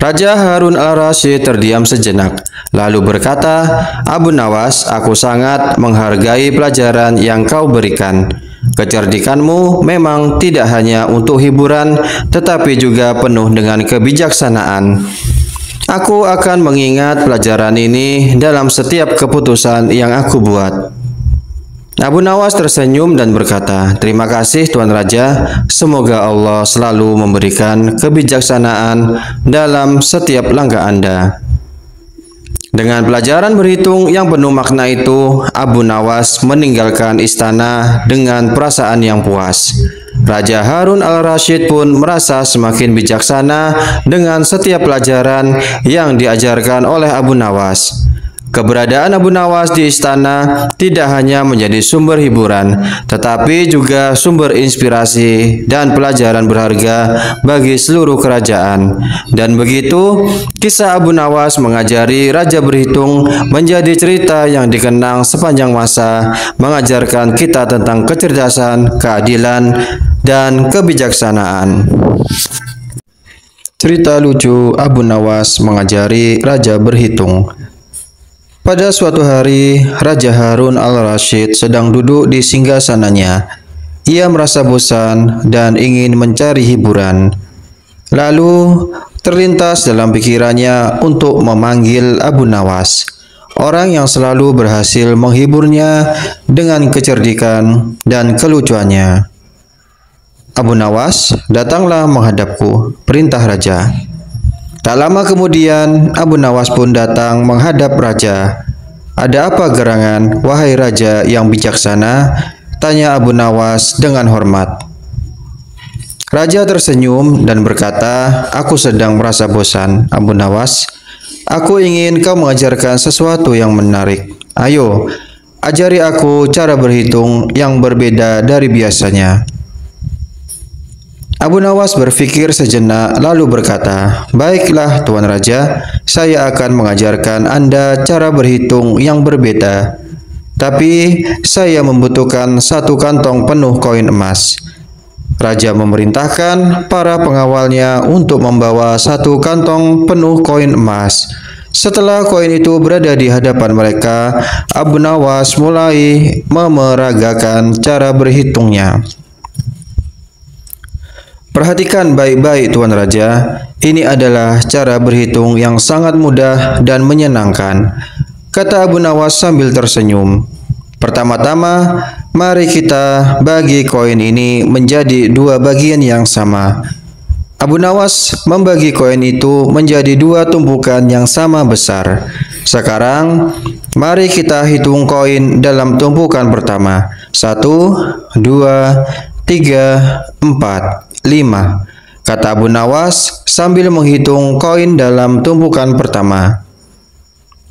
Raja Harun Al-Rasyid terdiam sejenak, lalu berkata, "Abu Nawas, aku sangat menghargai pelajaran yang kau berikan. Kecerdikanmu memang tidak hanya untuk hiburan, tetapi juga penuh dengan kebijaksanaan. Aku akan mengingat pelajaran ini dalam setiap keputusan yang aku buat." Abu Nawas tersenyum dan berkata, "Terima kasih Tuan Raja, semoga Allah selalu memberikan kebijaksanaan dalam setiap langkah Anda." Dengan pelajaran berhitung yang penuh makna itu, Abu Nawas meninggalkan istana dengan perasaan yang puas. Raja Harun Al-Rasyid pun merasa semakin bijaksana dengan setiap pelajaran yang diajarkan oleh Abu Nawas. Keberadaan Abu Nawas di istana tidak hanya menjadi sumber hiburan, tetapi juga sumber inspirasi dan pelajaran berharga bagi seluruh kerajaan. Dan begitu, kisah Abu Nawas mengajari Raja berhitung menjadi cerita yang dikenang sepanjang masa, mengajarkan kita tentang kecerdasan, keadilan, dan kebijaksanaan. Cerita lucu Abu Nawas mengajari Raja berhitung. Pada suatu hari, Raja Harun Al-Rasyid sedang duduk di singgasananya. Ia merasa bosan dan ingin mencari hiburan. Lalu, terlintas dalam pikirannya untuk memanggil Abu Nawas, orang yang selalu berhasil menghiburnya dengan kecerdikan dan kelucuannya. "Abu Nawas, datanglah menghadapku," perintah Raja. Tak lama kemudian, Abu Nawas pun datang menghadap Raja. "Ada apa gerangan, wahai Raja yang bijaksana?" tanya Abu Nawas dengan hormat. Raja tersenyum dan berkata, "Aku sedang merasa bosan, Abu Nawas. Aku ingin kau mengajarkan sesuatu yang menarik. Ayo, ajari aku cara berhitung yang berbeda dari biasanya." Abu Nawas berpikir sejenak lalu berkata, "Baiklah Tuan Raja, saya akan mengajarkan Anda cara berhitung yang berbeda. Tapi saya membutuhkan satu kantong penuh koin emas." Raja memerintahkan para pengawalnya untuk membawa satu kantong penuh koin emas. Setelah koin itu berada di hadapan mereka, Abu Nawas mulai memeragakan cara berhitungnya. "Perhatikan baik-baik Tuan Raja, ini adalah cara berhitung yang sangat mudah dan menyenangkan," kata Abu Nawas sambil tersenyum. "Pertama-tama, mari kita bagi koin ini menjadi dua bagian yang sama." Abu Nawas membagi koin itu menjadi dua tumpukan yang sama besar. "Sekarang, mari kita hitung koin dalam tumpukan pertama. 1, 2, 3, 4, 5, kata Abu Nawas sambil menghitung koin dalam tumpukan pertama.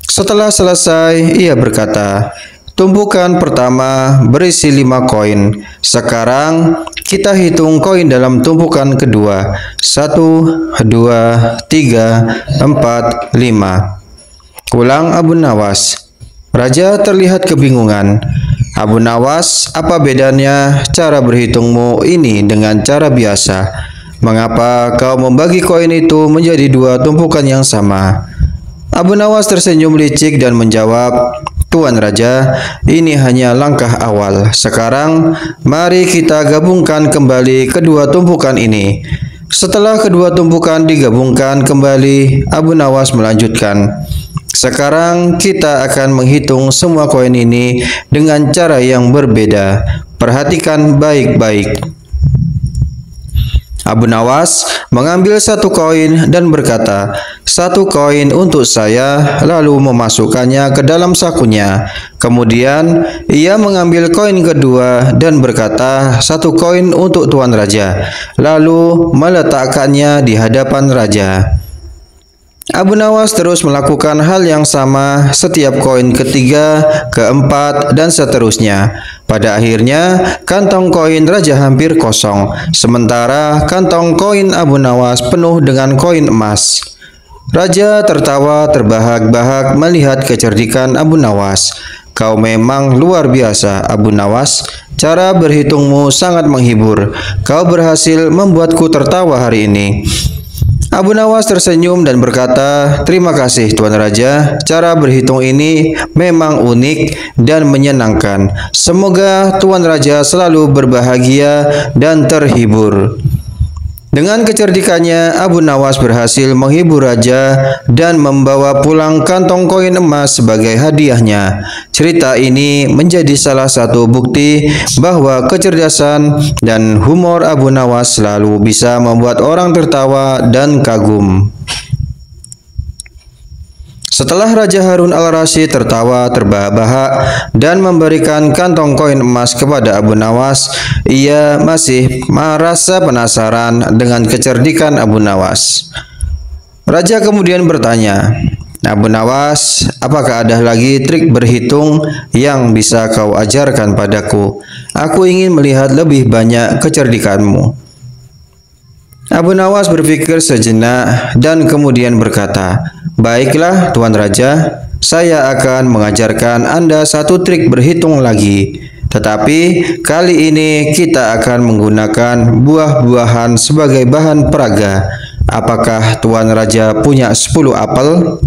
Setelah selesai, ia berkata, Tumpukan pertama berisi 5 koin. Sekarang kita hitung koin dalam tumpukan kedua. 1, 2, 3, 4, 5. Ulang Abu Nawas. Raja terlihat kebingungan. "Abu Nawas, apa bedanya cara berhitungmu ini dengan cara biasa? Mengapa kau membagi koin itu menjadi 2 tumpukan yang sama?" Abu Nawas tersenyum licik dan menjawab, "Tuan Raja, ini hanya langkah awal. Sekarang, mari kita gabungkan kembali kedua tumpukan ini." Setelah kedua tumpukan digabungkan kembali, Abu Nawas melanjutkan, "Sekarang kita akan menghitung semua koin ini dengan cara yang berbeda. Perhatikan baik-baik." Abu Nawas mengambil 1 koin dan berkata, "1 koin untuk saya," lalu memasukkannya ke dalam sakunya. Kemudian ia mengambil koin kedua dan berkata, "1 koin untuk Tuan Raja," lalu meletakkannya di hadapan Raja. Abu Nawas terus melakukan hal yang sama setiap koin ketiga, keempat, dan seterusnya. Pada akhirnya, kantong koin Raja hampir kosong, sementara kantong koin Abu Nawas penuh dengan koin emas. Raja tertawa terbahak-bahak melihat kecerdikan Abu Nawas. "Kau memang luar biasa, Abu Nawas. Cara berhitungmu sangat menghibur. Kau berhasil membuatku tertawa hari ini." Abu Nawas tersenyum dan berkata, "Terima kasih, Tuan Raja. Cara berhitung ini memang unik dan menyenangkan. Semoga Tuan Raja selalu berbahagia dan terhibur." Dengan kecerdikannya, Abu Nawas berhasil menghibur Raja dan membawa pulang kantong koin emas sebagai hadiahnya. Cerita ini menjadi salah satu bukti bahwa kecerdasan dan humor Abu Nawas selalu bisa membuat orang tertawa dan kagum. Setelah Raja Harun Al-Rasyid tertawa terbahak-bahak dan memberikan kantong koin emas kepada Abu Nawas, ia masih merasa penasaran dengan kecerdikan Abu Nawas. Raja kemudian bertanya, "Abu Nawas, apakah ada lagi trik berhitung yang bisa kau ajarkan padaku? Aku ingin melihat lebih banyak kecerdikanmu." Abu Nawas berpikir sejenak dan kemudian berkata, "Baiklah, Tuan Raja, saya akan mengajarkan Anda 1 trik berhitung lagi. Tetapi kali ini kita akan menggunakan buah-buahan sebagai bahan peraga. Apakah Tuan Raja punya 10 apel?"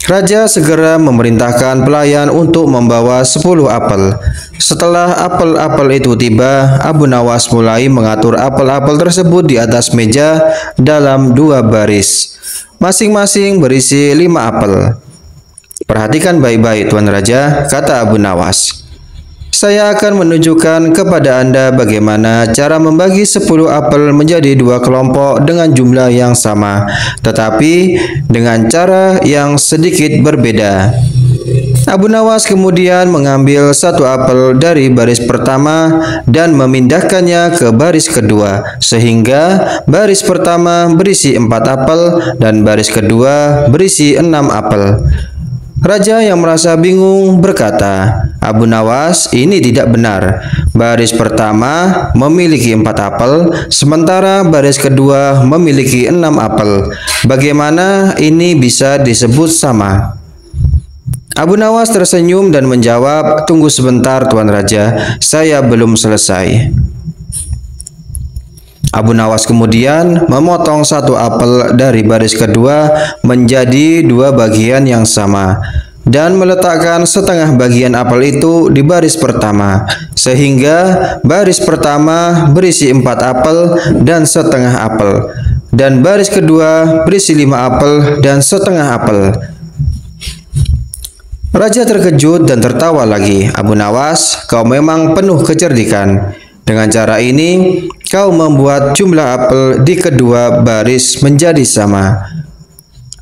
Raja segera memerintahkan pelayan untuk membawa 10 apel. Setelah apel-apel itu tiba, Abu Nawas mulai mengatur apel-apel tersebut di atas meja dalam 2 baris. Masing-masing berisi 5 apel. "Perhatikan baik-baik, Tuan Raja," kata Abu Nawas. "Saya akan menunjukkan kepada Anda bagaimana cara membagi 10 apel menjadi 2 kelompok dengan jumlah yang sama, tetapi dengan cara yang sedikit berbeda." Abu Nawas kemudian mengambil 1 apel dari baris pertama dan memindahkannya ke baris kedua, sehingga baris pertama berisi 4 apel dan baris kedua berisi 6 apel. Raja yang merasa bingung berkata, "Abu Nawas, ini tidak benar. Baris pertama memiliki 4 apel, sementara baris kedua memiliki 6 apel. Bagaimana ini bisa disebut sama?" Abu Nawas tersenyum dan menjawab, "Tunggu sebentar, Tuan Raja, saya belum selesai." Abu Nawas kemudian memotong 1 apel dari baris kedua menjadi 2 bagian yang sama dan meletakkan setengah bagian apel itu di baris pertama, sehingga baris pertama berisi 4 apel dan setengah apel, dan baris kedua berisi 5 apel dan setengah apel. Raja terkejut dan tertawa lagi. "Abu Nawas, kau memang penuh kecerdikan. Dengan cara ini, kau membuat jumlah apel di kedua baris menjadi sama."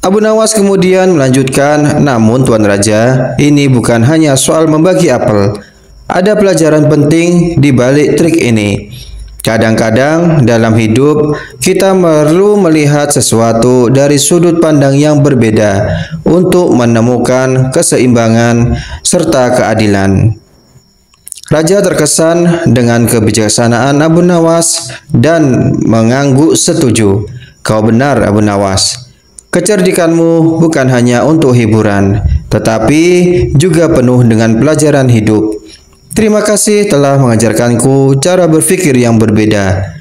Abu Nawas kemudian melanjutkan, "Namun Tuan Raja, ini bukan hanya soal membagi apel. Ada pelajaran penting di balik trik ini. Kadang-kadang dalam hidup kita perlu melihat sesuatu dari sudut pandang yang berbeda untuk menemukan keseimbangan serta keadilan. Raja terkesan dengan kebijaksanaan Abu Nawas dan mengangguk setuju. Kau benar, Abu Nawas. Kecerdikanmu bukan hanya untuk hiburan, tetapi juga penuh dengan pelajaran hidup. Terima kasih telah mengajarkanku cara berpikir yang berbeda.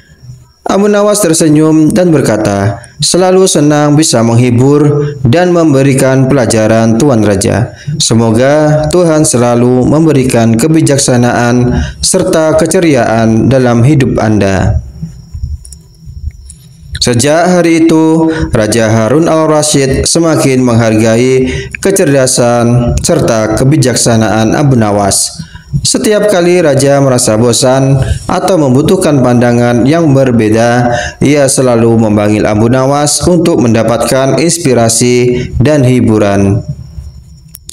Abu Nawas tersenyum dan berkata, selalu senang bisa menghibur dan memberikan pelajaran Tuan Raja. Semoga Tuhan selalu memberikan kebijaksanaan serta keceriaan dalam hidup Anda. Sejak hari itu, Raja Harun Al-Rasyid semakin menghargai kecerdasan serta kebijaksanaan Abu Nawas. Setiap kali raja merasa bosan atau membutuhkan pandangan yang berbeda, ia selalu memanggil Abu Nawas untuk mendapatkan inspirasi dan hiburan.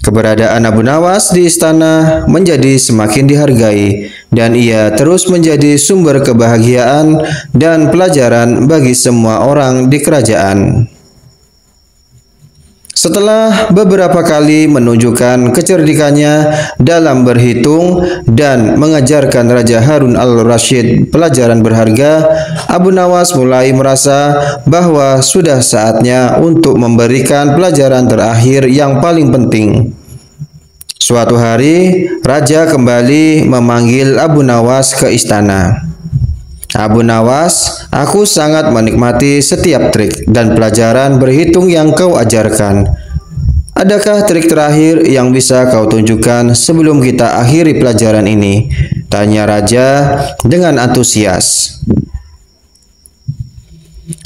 Keberadaan Abu Nawas di istana menjadi semakin dihargai, dan ia terus menjadi sumber kebahagiaan dan pelajaran bagi semua orang di kerajaan. Setelah beberapa kali menunjukkan kecerdikannya dalam berhitung dan mengajarkan Raja Harun Al-Rasyid pelajaran berharga, Abu Nawas mulai merasa bahwa sudah saatnya untuk memberikan pelajaran terakhir yang paling penting. Suatu hari, Raja kembali memanggil Abu Nawas ke istana. Abu Nawas, aku sangat menikmati setiap trik dan pelajaran berhitung yang kau ajarkan. Adakah trik terakhir yang bisa kau tunjukkan sebelum kita akhiri pelajaran ini? Tanya Raja dengan antusias.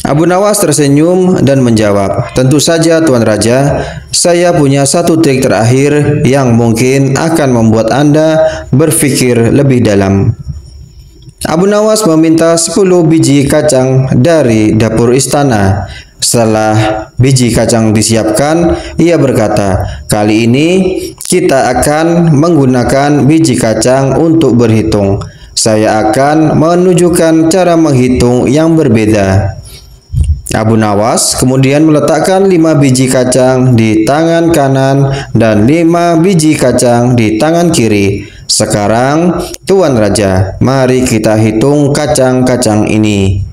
Abu Nawas tersenyum dan menjawab, tentu saja Tuan Raja, saya punya satu trik terakhir yang mungkin akan membuat Anda berpikir lebih dalam. Abu Nawas meminta 10 biji kacang dari dapur istana. Setelah biji kacang disiapkan, ia berkata, kali ini kita akan menggunakan biji kacang untuk berhitung. Saya akan menunjukkan cara menghitung yang berbeda. Abu Nawas kemudian meletakkan 5 biji kacang di tangan kanan dan 5 biji kacang di tangan kiri. Sekarang, Tuan Raja, mari kita hitung kacang-kacang ini.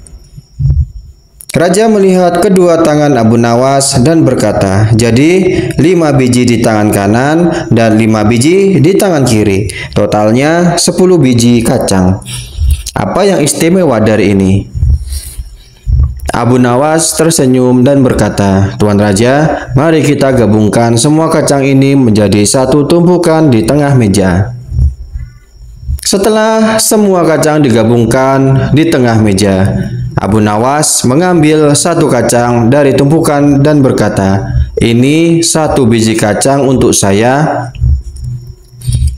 Raja melihat kedua tangan Abu Nawas dan berkata, jadi 5 biji di tangan kanan dan 5 biji di tangan kiri. Totalnya 10 biji kacang. Apa yang istimewa dari ini? Abu Nawas tersenyum dan berkata, Tuan Raja, mari kita gabungkan semua kacang ini menjadi satu tumpukan di tengah meja. Setelah semua kacang digabungkan di tengah meja, Abu Nawas mengambil satu kacang dari tumpukan dan berkata, ini 1 biji kacang untuk saya.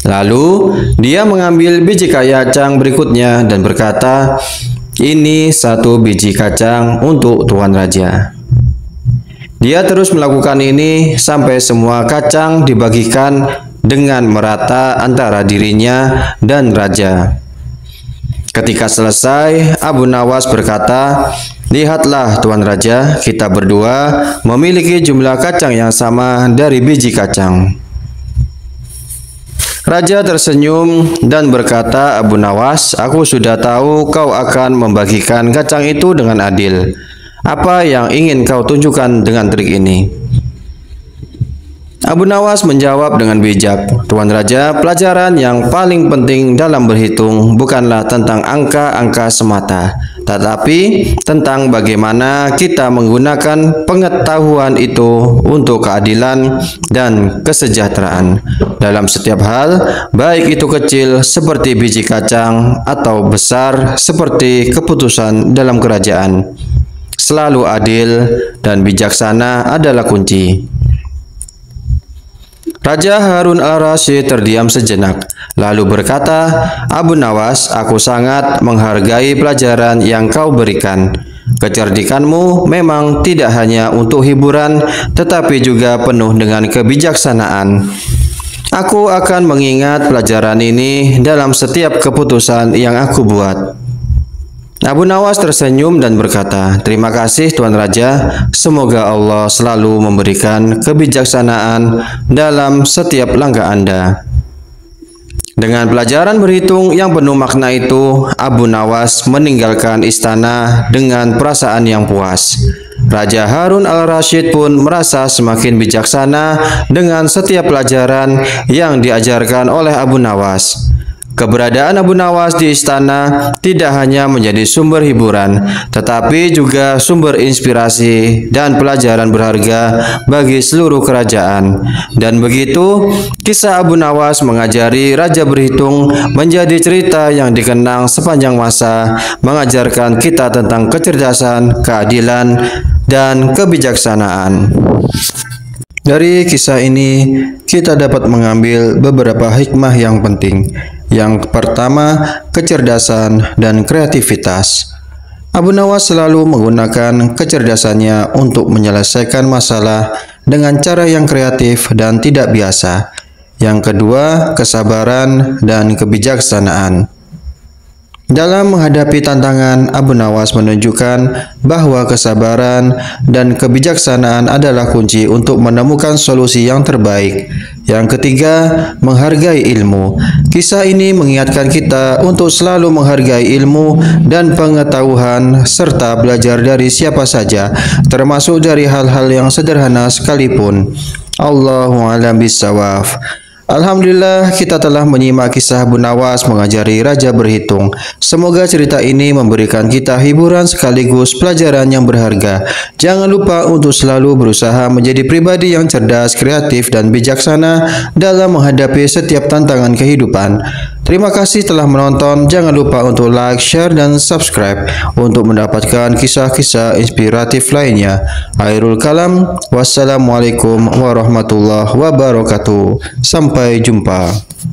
Lalu, dia mengambil biji kacang berikutnya dan berkata, ini 1 biji kacang untuk Tuan Raja. Dia terus melakukan ini sampai semua kacang dibagikan dengan merata antara dirinya dan raja. Ketika selesai, Abu Nawas berkata, lihatlah Tuan Raja, kita berdua memiliki jumlah kacang yang sama dari biji kacang. Raja tersenyum dan berkata, Abu Nawas, aku sudah tahu kau akan membagikan kacang itu dengan adil. Apa yang ingin kau tunjukkan dengan trik ini? Abu Nawas menjawab dengan bijak, Tuan Raja, pelajaran yang paling penting dalam berhitung bukanlah tentang angka-angka semata, tetapi tentang bagaimana kita menggunakan pengetahuan itu untuk keadilan dan kesejahteraan dalam setiap hal, baik itu kecil seperti biji kacang atau besar seperti keputusan dalam kerajaan. Selalu adil dan bijaksana adalah kunci. Raja Harun Al-Rasyid terdiam sejenak, lalu berkata, Abu Nawas, aku sangat menghargai pelajaran yang kau berikan. Kecerdikanmu memang tidak hanya untuk hiburan, tetapi juga penuh dengan kebijaksanaan. Aku akan mengingat pelajaran ini dalam setiap keputusan yang aku buat. Abu Nawas tersenyum dan berkata, "Terima kasih Tuan Raja, semoga Allah selalu memberikan kebijaksanaan dalam setiap langkah Anda." Dengan pelajaran berhitung yang penuh makna itu, Abu Nawas meninggalkan istana dengan perasaan yang puas. Raja Harun Al-Rasyid pun merasa semakin bijaksana dengan setiap pelajaran yang diajarkan oleh Abu Nawas. Keberadaan Abu Nawas di istana tidak hanya menjadi sumber hiburan, tetapi juga sumber inspirasi dan pelajaran berharga bagi seluruh kerajaan. Dan begitu, kisah Abu Nawas mengajari Raja Berhitung menjadi cerita yang dikenang sepanjang masa, mengajarkan kita tentang kecerdasan, keadilan, dan kebijaksanaan. Dari kisah ini, kita dapat mengambil beberapa hikmah yang penting. Yang pertama, kecerdasan dan kreativitas. Abu Nawas selalu menggunakan kecerdasannya untuk menyelesaikan masalah dengan cara yang kreatif dan tidak biasa. Yang kedua, kesabaran dan kebijaksanaan. Dalam menghadapi tantangan, Abu Nawas menunjukkan bahwa kesabaran dan kebijaksanaan adalah kunci untuk menemukan solusi yang terbaik. Yang ketiga, menghargai ilmu. Kisah ini mengingatkan kita untuk selalu menghargai ilmu dan pengetahuan serta belajar dari siapa saja, termasuk dari hal-hal yang sederhana sekalipun. Allahu a'lam bissawab. Alhamdulillah, kita telah menyimak kisah Abu Nawas mengajari Raja Berhitung. Semoga cerita ini memberikan kita hiburan sekaligus pelajaran yang berharga. Jangan lupa untuk selalu berusaha menjadi pribadi yang cerdas, kreatif, dan bijaksana dalam menghadapi setiap tantangan kehidupan. Terima kasih telah menonton. Jangan lupa untuk like, share, dan subscribe untuk mendapatkan kisah-kisah inspiratif lainnya. Akhirul kalam, wassalamualaikum warahmatullahi wabarakatuh. Sampai jumpa.